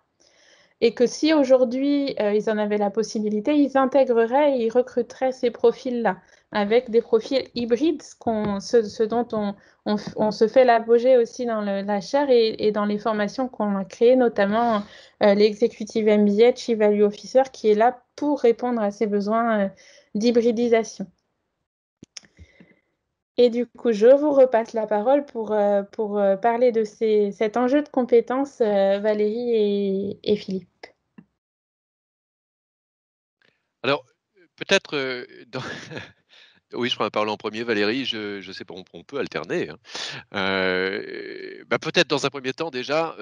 et que si aujourd'hui ils en avaient la possibilité, ils intégreraient et ils recruteraient ces profils-là avec des profils hybrides, ce dont on se fait l'apogée aussi dans la chaire et dans les formations qu'on a créées, notamment l'exécutive MBA, Chief Value Officer, qui est là pour répondre à ces besoins d'hybridisation. Et du coup, je vous repasse la parole pour parler de cet enjeu de compétences, Valérie et Philippe. Alors, peut-être... Oui, je prends la parole en premier, Valérie. Je sais pas, on peut alterner. Hein. Peut-être dans un premier temps déjà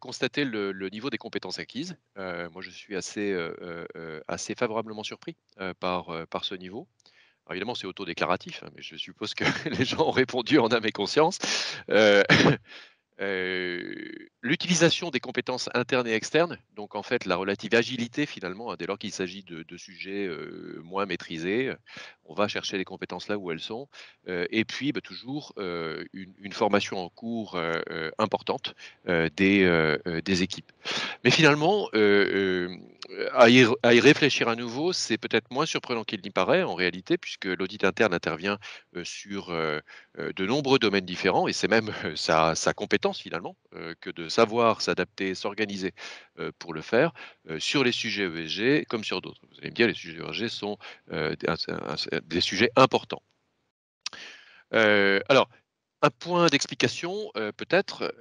constater le niveau des compétences acquises. Moi, je suis assez favorablement surpris par ce niveau. Alors, évidemment, c'est autodéclaratif, hein, mais je suppose que les gens ont répondu en âme et conscience. L'utilisation des compétences internes et externes, donc en fait la relative agilité finalement, dès lors qu'il s'agit de sujets moins maîtrisés, on va chercher les compétences là où elles sont, et puis toujours une formation en cours importante des équipes. Mais finalement, à y réfléchir à nouveau, c'est peut-être moins surprenant qu'il n'y paraît en réalité, puisque l'audit interne intervient sur de nombreux domaines différents, et c'est même sa compétence finalement que de savoir s'adapter, s'organiser pour le faire sur les sujets ESG comme sur d'autres. Vous allez me dire, les sujets ESG sont des sujets importants. Alors, un point d'explication peut-être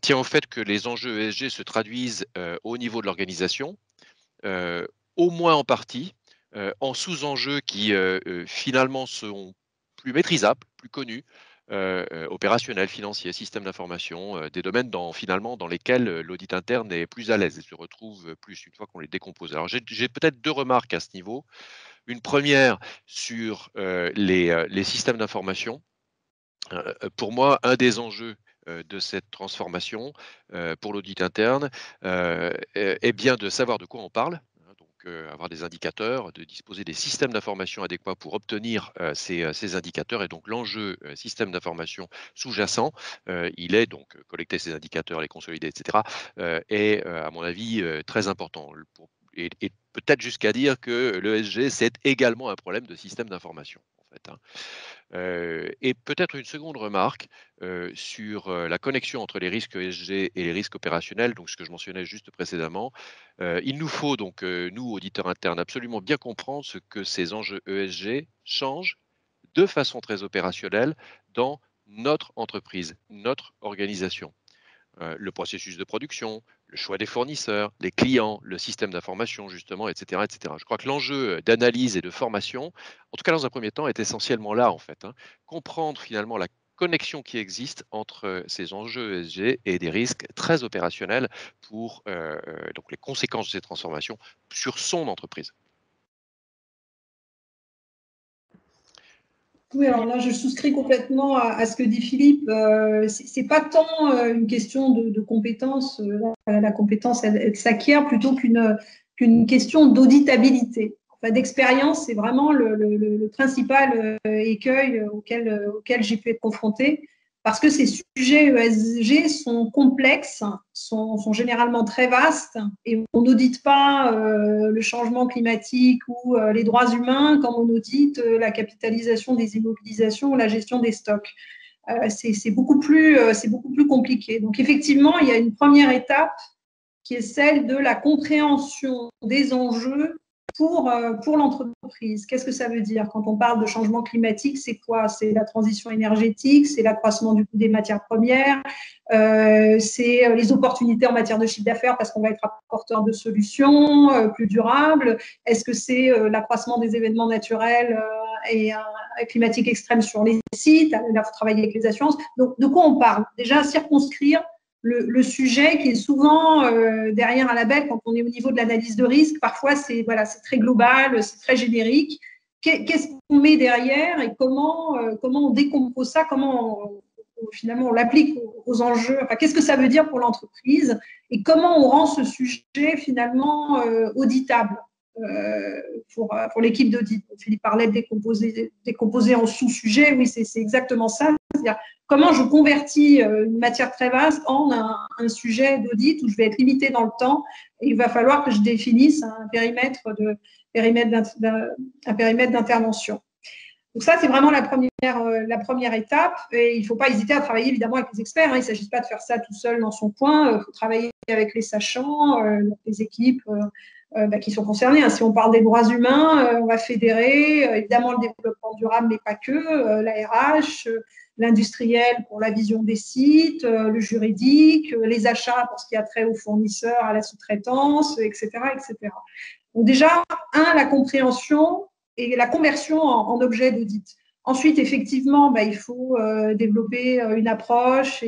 tient au fait que les enjeux ESG se traduisent au niveau de l'organisation, au moins en partie, en sous-enjeux qui finalement sont plus maîtrisables, plus connus, opérationnels, financiers, systèmes d'information, des domaines dans lesquels l'audit interne est plus à l'aise et se retrouve plus une fois qu'on les décompose. Alors j'ai peut-être deux remarques à ce niveau. Une première sur les systèmes d'information. Pour moi, un des enjeux de cette transformation pour l'audit interne est bien de savoir de quoi on parle. Avoir des indicateurs, de disposer des systèmes d'information adéquats pour obtenir ces indicateurs. Et donc l'enjeu système d'information sous-jacent, il est donc collecter ces indicateurs, les consolider, etc., est à mon avis très important. Et peut-être jusqu'à dire que l'ESG, c'est également un problème de système d'information. En fait, hein. Et peut-être une seconde remarque sur la connexion entre les risques ESG et les risques opérationnels, donc ce que je mentionnais juste précédemment. Il nous faut donc, nous, auditeurs internes, absolument bien comprendre ce que ces enjeux ESG changent de façon très opérationnelle dans notre entreprise, notre organisation. Le processus de production, le choix des fournisseurs, les clients, le système d'information, justement, etc., etc. Je crois que l'enjeu d'analyse et de formation, en tout cas dans un premier temps, est essentiellement là, en fait. Hein. Comprendre finalement la connexion qui existe entre ces enjeux ESG et des risques très opérationnels pour les conséquences de ces transformations sur son entreprise. Oui, alors là, je souscris complètement à ce que dit Philippe. C'est pas tant une question de compétence. La compétence, elle s'acquiert plutôt qu'une question d'auditabilité. Enfin, d'expérience, c'est vraiment le principal écueil auquel j'ai pu être confrontée. parce que ces sujets ESG sont complexes, sont généralement très vastes, et on n'audite pas le changement climatique ou les droits humains comme on audite la capitalisation des immobilisations ou la gestion des stocks. C'est beaucoup plus compliqué. Donc effectivement, il y a une première étape qui est celle de la compréhension des enjeux pour l'entreprise. Qu'est-ce que ça veut dire quand on parle de changement climatique? C'est quoi? C'est la transition énergétique, c'est l'accroissement du coût des matières premières, c'est les opportunités en matière de chiffre d'affaires parce qu'on va être apporteur de solutions plus durables. Est-ce que c'est l'accroissement des événements naturels et climatiques extrêmes sur les sites? Là, il faut travailler avec les assurances. Donc, de quoi on parle? Déjà, circonscrire le sujet qui est souvent derrière un label quand on est au niveau de l'analyse de risque. Parfois, c'est très global, c'est très générique. Qu'est-ce qu'on met derrière et comment on décompose ça, finalement on l'applique aux enjeux, enfin, qu'est-ce que ça veut dire pour l'entreprise et comment on rend ce sujet finalement auditable pour l'équipe d'audit. Philippe parlait de décomposer en sous-sujets, oui, c'est exactement ça. C'est-à-dire, comment je convertis une matière très vaste en un sujet d'audit où je vais être limité dans le temps et il va falloir que je définisse un périmètre d'intervention. Donc ça, c'est vraiment la première étape, et il ne faut pas hésiter à travailler évidemment avec les experts. Il ne s'agit pas de faire ça tout seul dans son coin. Il faut travailler avec les sachants, les équipes qui sont concernées. Si on parle des droits humains, on va fédérer évidemment le développement durable, mais pas que, la RH, l'industriel pour la vision des sites, le juridique, les achats pour ce qui a trait aux fournisseurs, à la sous-traitance, etc., etc. Donc déjà, la compréhension et la conversion en objet d'audit. Ensuite, effectivement, il faut développer une approche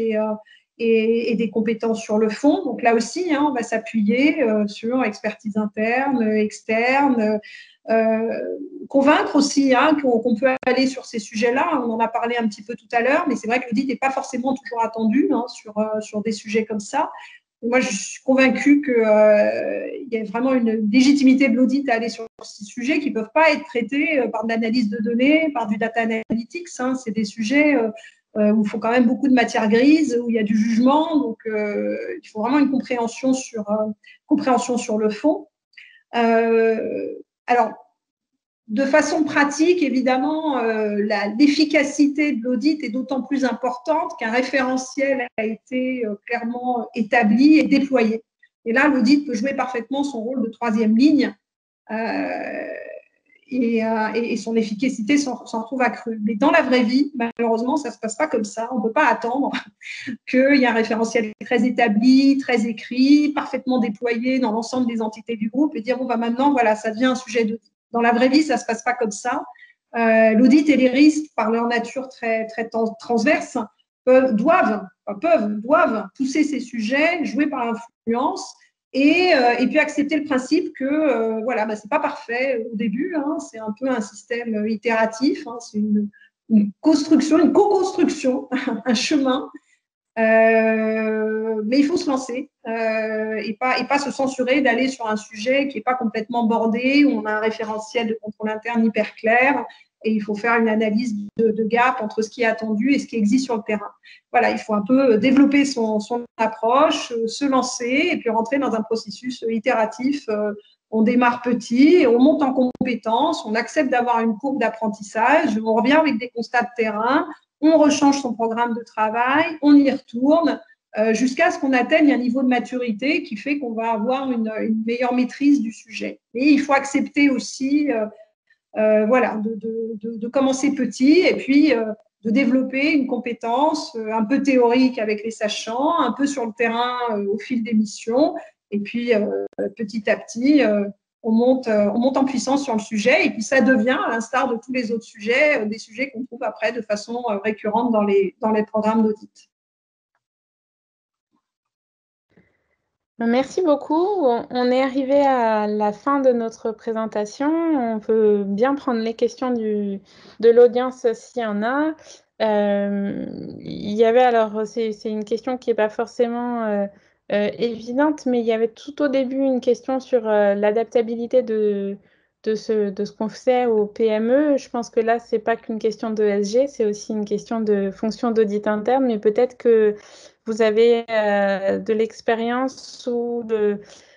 et des compétences sur le fond. Donc là aussi, on va s'appuyer sur expertise interne, externe, convaincre aussi qu'on peut aller sur ces sujets-là. On en a parlé un petit peu tout à l'heure, mais c'est vrai que l'audit n'est pas forcément toujours attendu sur des sujets comme ça. Moi, je suis convaincue qu'il y a vraiment une légitimité de l'audit à aller sur ces sujets qui ne peuvent pas être traités par de l'analyse de données, par du data analytics. C'est des sujets où il faut quand même beaucoup de matière grise, où il y a du jugement. Donc, il faut vraiment une compréhension sur le fond. Alors, de façon pratique, évidemment, l'efficacité de l'audit est d'autant plus importante qu'un référentiel a été clairement établi et déployé. Et là, l'audit peut jouer parfaitement son rôle de troisième ligne et son efficacité s'en trouve accrue. Mais dans la vraie vie, malheureusement, ça ne se passe pas comme ça. On ne peut pas attendre qu'il y ait un référentiel très établi, très écrit, parfaitement déployé dans l'ensemble des entités du groupe et dire « bon, maintenant, voilà, ça devient un sujet d'audit ». Dans la vraie vie, ça ne se passe pas comme ça. L'audit et les risques, par leur nature très, très transverse, doivent pousser ces sujets, jouer par influence et puis accepter le principe que ce n'est pas parfait au début. C'est un peu un système itératif, c'est une construction, une co-construction, un chemin. Mais il faut se lancer et pas se censurer d'aller sur un sujet qui n'est pas complètement bordé, où on a un référentiel de contrôle interne hyper clair et il faut faire une analyse de gap entre ce qui est attendu et ce qui existe sur le terrain. Voilà, il faut un peu développer son approche, se lancer et puis rentrer dans un processus itératif. On démarre petit, on monte en compétences, on accepte d'avoir une courbe d'apprentissage, on revient avec des constats de terrain, on rechange son programme de travail, on y retourne jusqu'à ce qu'on atteigne un niveau de maturité qui fait qu'on va avoir une meilleure maîtrise du sujet. Et il faut accepter aussi de commencer petit et puis de développer une compétence un peu théorique avec les sachants, un peu sur le terrain au fil des missions. Et puis, petit à petit, on monte en puissance sur le sujet. Et puis, ça devient, à l'instar de tous les autres sujets, des sujets qu'on trouve après de façon récurrente dans les programmes d'audit. Merci beaucoup. On est arrivé à la fin de notre présentation. On peut bien prendre les questions de l'audience s'il y en a. Il y avait alors, c'est une question qui n'est pas forcément... évidente, mais il y avait tout au début une question sur l'adaptabilité de, de ce qu'on fait aux PME. Je pense que là, ce n'est pas qu'une question de ESG, c'est aussi une question de fonction d'audit interne, mais peut-être que vous avez de l'expérience ou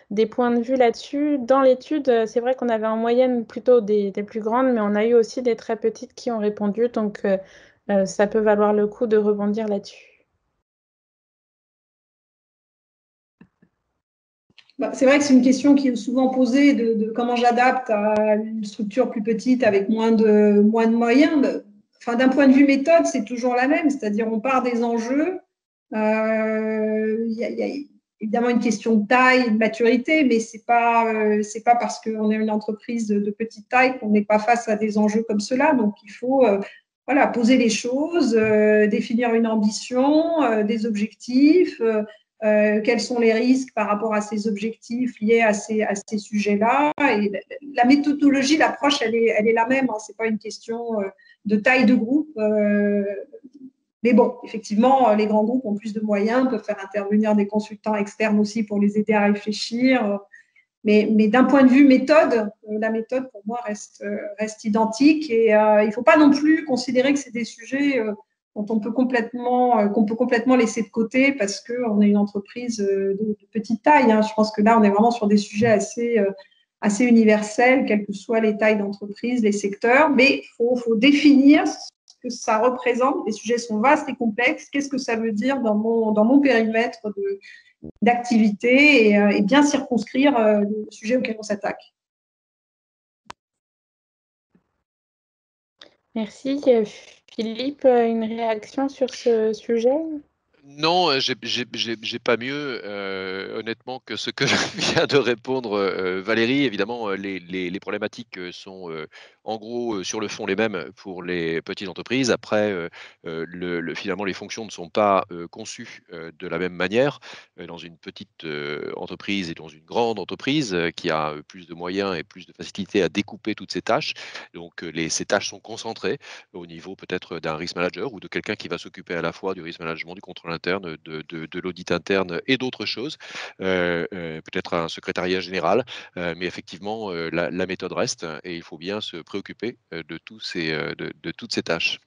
des points de vue là-dessus. Dans l'étude, c'est vrai qu'on avait en moyenne plutôt des plus grandes, mais on a eu aussi des très petites qui ont répondu, donc ça peut valoir le coup de rebondir là-dessus. Bah, c'est vrai que c'est une question qui est souvent posée de comment j'adapte à une structure plus petite avec moins de moyens. Enfin, d'un point de vue méthode, c'est toujours la même, c'est-à-dire on part des enjeux. Il y a évidemment une question de taille, de maturité, mais c'est pas parce qu'on est une entreprise de petite taille qu'on n'est pas face à des enjeux comme cela. Donc, il faut poser les choses, définir une ambition, des objectifs. Quels sont les risques par rapport à ces objectifs liés à ces sujets-là. Et la méthodologie, l'approche, elle est la même. Hein. Ce n'est pas une question de taille de groupe. Mais bon, effectivement, les grands groupes ont plus de moyens, peuvent faire intervenir des consultants externes aussi pour les aider à réfléchir. Mais d'un point de vue méthode, la méthode, pour moi, reste identique. Et il ne faut pas non plus considérer que c'est des sujets... qu'on peut complètement laisser de côté parce qu'on est une entreprise de petite taille. Je pense que là, on est vraiment sur des sujets assez universels, quelles que soient les tailles d'entreprise, les secteurs. Mais il faut définir ce que ça représente. Les sujets sont vastes et complexes. Qu'est-ce que ça veut dire dans mon périmètre d'activité et bien circonscrire le sujet auquel on s'attaque. Merci. Philippe, une réaction sur ce sujet? Non, j'ai pas mieux, honnêtement, que ce que vient de répondre Valérie. Évidemment, les problématiques sont en gros sur le fond les mêmes pour les petites entreprises. Après, finalement, les fonctions ne sont pas conçues de la même manière dans une petite entreprise et dans une grande entreprise qui a plus de moyens et plus de facilité à découper toutes ces tâches. Donc, ces tâches sont concentrées au niveau peut-être d'un risk manager ou de quelqu'un qui va s'occuper à la fois du risk management, du contrôle interne, de l'audit interne et d'autres choses, peut-être un secrétariat général, mais effectivement la méthode reste et il faut bien se préoccuper de toutes ces tâches.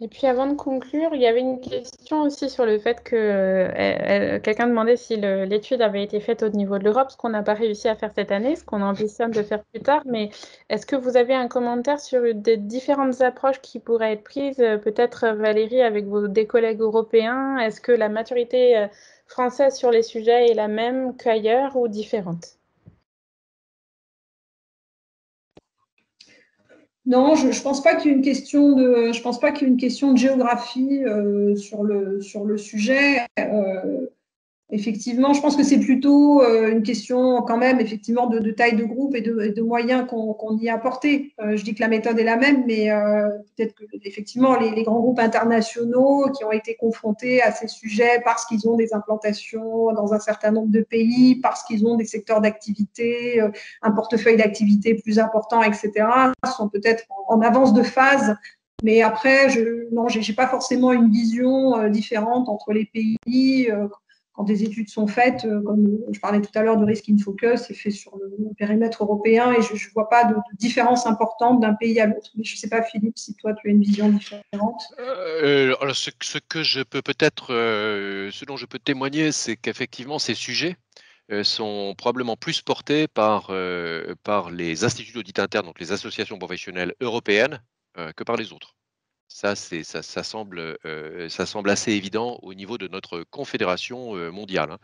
Et puis avant de conclure, il y avait une question aussi sur le fait que quelqu'un demandait si l'étude avait été faite au niveau de l'Europe, ce qu'on n'a pas réussi à faire cette année, ce qu'on ambitionne de faire plus tard, mais est-ce que vous avez un commentaire sur des différentes approches qui pourraient être prises, peut-être Valérie avec des collègues européens, est-ce que la maturité française sur les sujets est la même qu'ailleurs ou différente? Non, je ne pense pas qu'il y ait une question de géographie sur le sujet. Effectivement, je pense que c'est plutôt une question quand même effectivement de taille de groupe et de moyens qu'on y a apporté. Je dis que la méthode est la même, mais peut-être que effectivement les grands groupes internationaux qui ont été confrontés à ces sujets parce qu'ils ont des implantations dans un certain nombre de pays, parce qu'ils ont des secteurs d'activité, un portefeuille d'activité plus important, etc., sont peut-être en avance de phase. Mais après, j'ai pas forcément une vision différente entre les pays. Quand des études sont faites, comme je parlais tout à l'heure de Risk in Focus, c'est fait sur le périmètre européen et je ne vois pas de différence importante d'un pays à l'autre. Mais je ne sais pas, Philippe, si toi, tu as une vision différente. Alors, ce dont je peux témoigner, c'est qu'effectivement, ces sujets sont probablement plus portés par les instituts d'audit interne, donc les associations professionnelles européennes, que par les autres. Ça semble assez évident au niveau de notre confédération mondiale.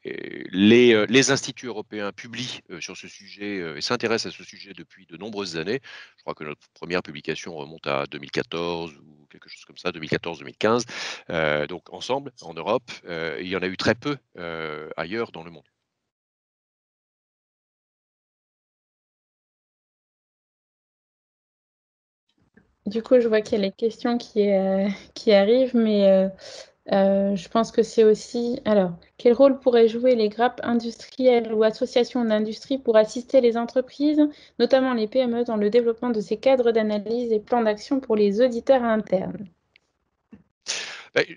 Les instituts européens publient sur ce sujet et s'intéressent à ce sujet depuis de nombreuses années. Je crois que notre première publication remonte à 2014 ou quelque chose comme ça, 2014-2015. Donc ensemble, en Europe, il y en a eu très peu ailleurs dans le monde. Du coup, je vois qu'il y a les questions qui arrivent, mais je pense que c'est aussi… Alors, quel rôle pourraient jouer les grappes industrielles ou associations d'industrie pour assister les entreprises, notamment les PME, dans le développement de ces cadres d'analyse et plans d'action pour les auditeurs internes?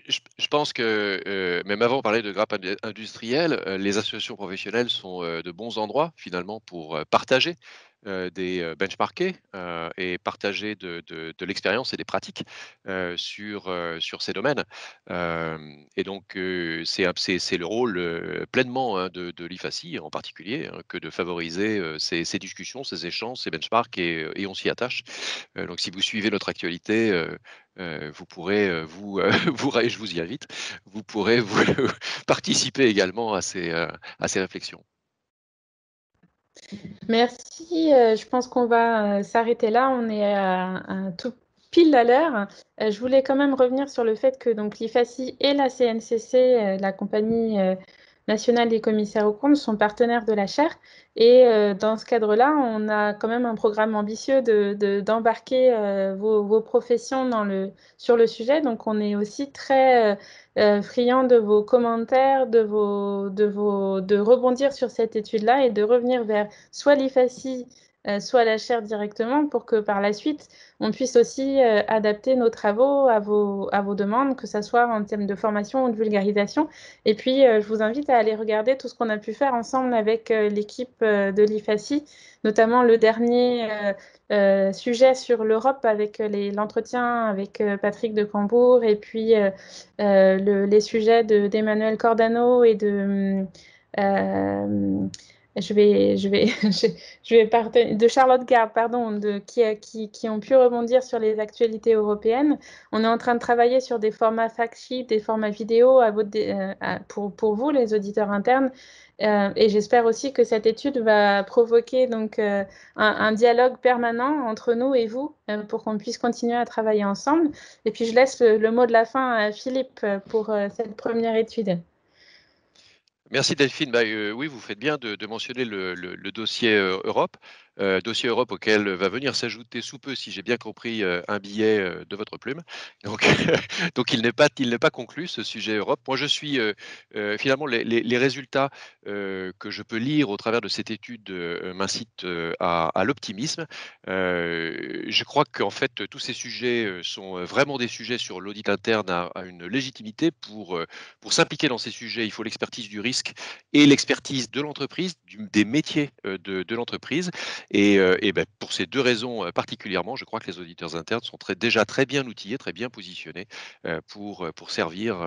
Je pense que, même avant, on parlait de grappes industrielles, les associations professionnelles sont de bons endroits, finalement, pour partager des benchmarkés et partager de l'expérience et des pratiques sur ces domaines. Et donc, c'est le rôle pleinement, hein, de l'IFACI en particulier, hein, que de favoriser ces discussions, ces échanges, ces benchmarks, et on s'y attache. Donc, si vous suivez notre actualité, vous pourrez, je vous y invite, vous pourrez participer également à ces réflexions. Merci, je pense qu'on va s'arrêter là, on est à tout pile à l'heure. Je voulais quand même revenir sur le fait que l'IFACI et la CNCC, la compagnie nationale des commissaires aux comptes, sont partenaires de la chaire, et dans ce cadre-là, on a quand même un programme ambitieux d'embarquer vos professions sur le sujet. Donc, on est aussi très friand de vos commentaires, de rebondir sur cette étude-là et de revenir vers soit l'IFACI, soit la chaire directement, pour que par la suite, on puisse aussi adapter nos travaux à vos demandes, que ce soit en termes de formation ou de vulgarisation. Et puis, je vous invite à aller regarder tout ce qu'on a pu faire ensemble avec l'équipe de l'IFACI, notamment le dernier sujet sur l'Europe avec l'entretien avec Patrick de Cambourg, et puis les sujets d'Emmanuel Cordano et de... de Charlotte Gard, pardon, qui ont pu rebondir sur les actualités européennes. On est en train de travailler sur des formats fact-sheet, des formats vidéo pour vous, les auditeurs internes. Et j'espère aussi que cette étude va provoquer un dialogue permanent entre nous et vous, pour qu'on puisse continuer à travailler ensemble. Et puis, je laisse le mot de la fin à Philippe pour cette première étude. Merci Delphine. Oui, vous faites bien de mentionner le dossier Europe. Dossier Europe auquel va venir s'ajouter sous peu, si j'ai bien compris, un billet de votre plume. Donc, donc il n'est pas conclu, ce sujet Europe. Moi, je suis finalement les résultats que je peux lire au travers de cette étude m'incitent à l'optimisme. Je crois qu'en fait, tous ces sujets sont vraiment des sujets sur l'audit interne à une légitimité. Pour s'impliquer dans ces sujets, il faut l'expertise du risque et l'expertise de l'entreprise, des métiers de l'entreprise. Et ben, pour ces deux raisons particulièrement, je crois que les auditeurs internes sont déjà très bien outillés, très bien positionnés pour servir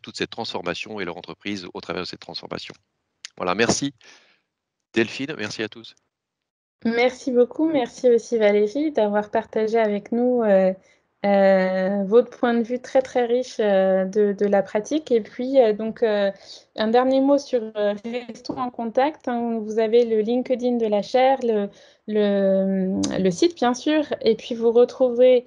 toute cette transformation et leur entreprise au travers de cette transformation. Voilà, merci Delphine, merci à tous. Merci beaucoup, merci aussi Valérie d'avoir partagé avec nous votre point de vue très très riche de la pratique. Et puis un dernier mot sur restons en contact, hein. Vous avez le LinkedIn de la chaire, le site bien sûr, et puis vous retrouverez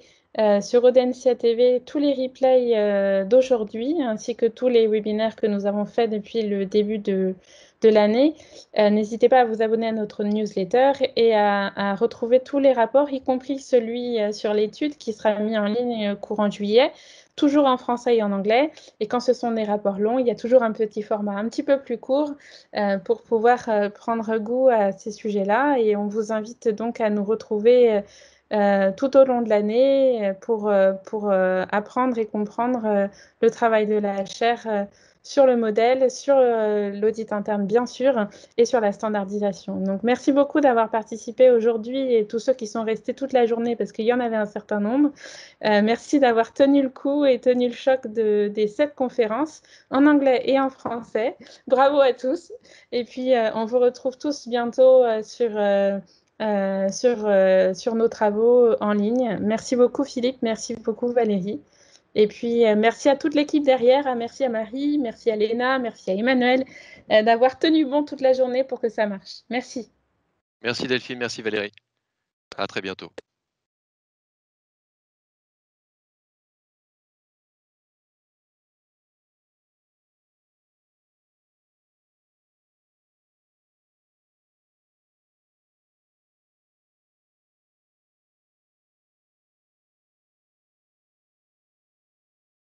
sur Audencia TV tous les replays d'aujourd'hui, ainsi que tous les webinaires que nous avons faits depuis le début de l'année. N'hésitez pas à vous abonner à notre newsletter et à retrouver tous les rapports, y compris celui sur l'étude qui sera mis en ligne courant juillet, toujours en français et en anglais. Et quand ce sont des rapports longs, il y a toujours un petit format un petit peu plus court pour pouvoir prendre goût à ces sujets-là. Et on vous invite donc à nous retrouver tout au long de l'année pour apprendre et comprendre le travail de la chaire sur le modèle, sur l'audit interne bien sûr, et sur la standardisation. Donc merci beaucoup d'avoir participé aujourd'hui, et tous ceux qui sont restés toute la journée, parce qu'il y en avait un certain nombre. Merci d'avoir tenu le coup et tenu le choc des 7 conférences en anglais et en français. Bravo à tous. Et puis on vous retrouve tous bientôt sur nos travaux en ligne. Merci beaucoup Philippe, merci beaucoup Valérie. Et puis, merci à toute l'équipe derrière, merci à Marie, merci à Léna, merci à Emmanuel d'avoir tenu bon toute la journée pour que ça marche. Merci. Merci Delphine, merci Valérie. À très bientôt.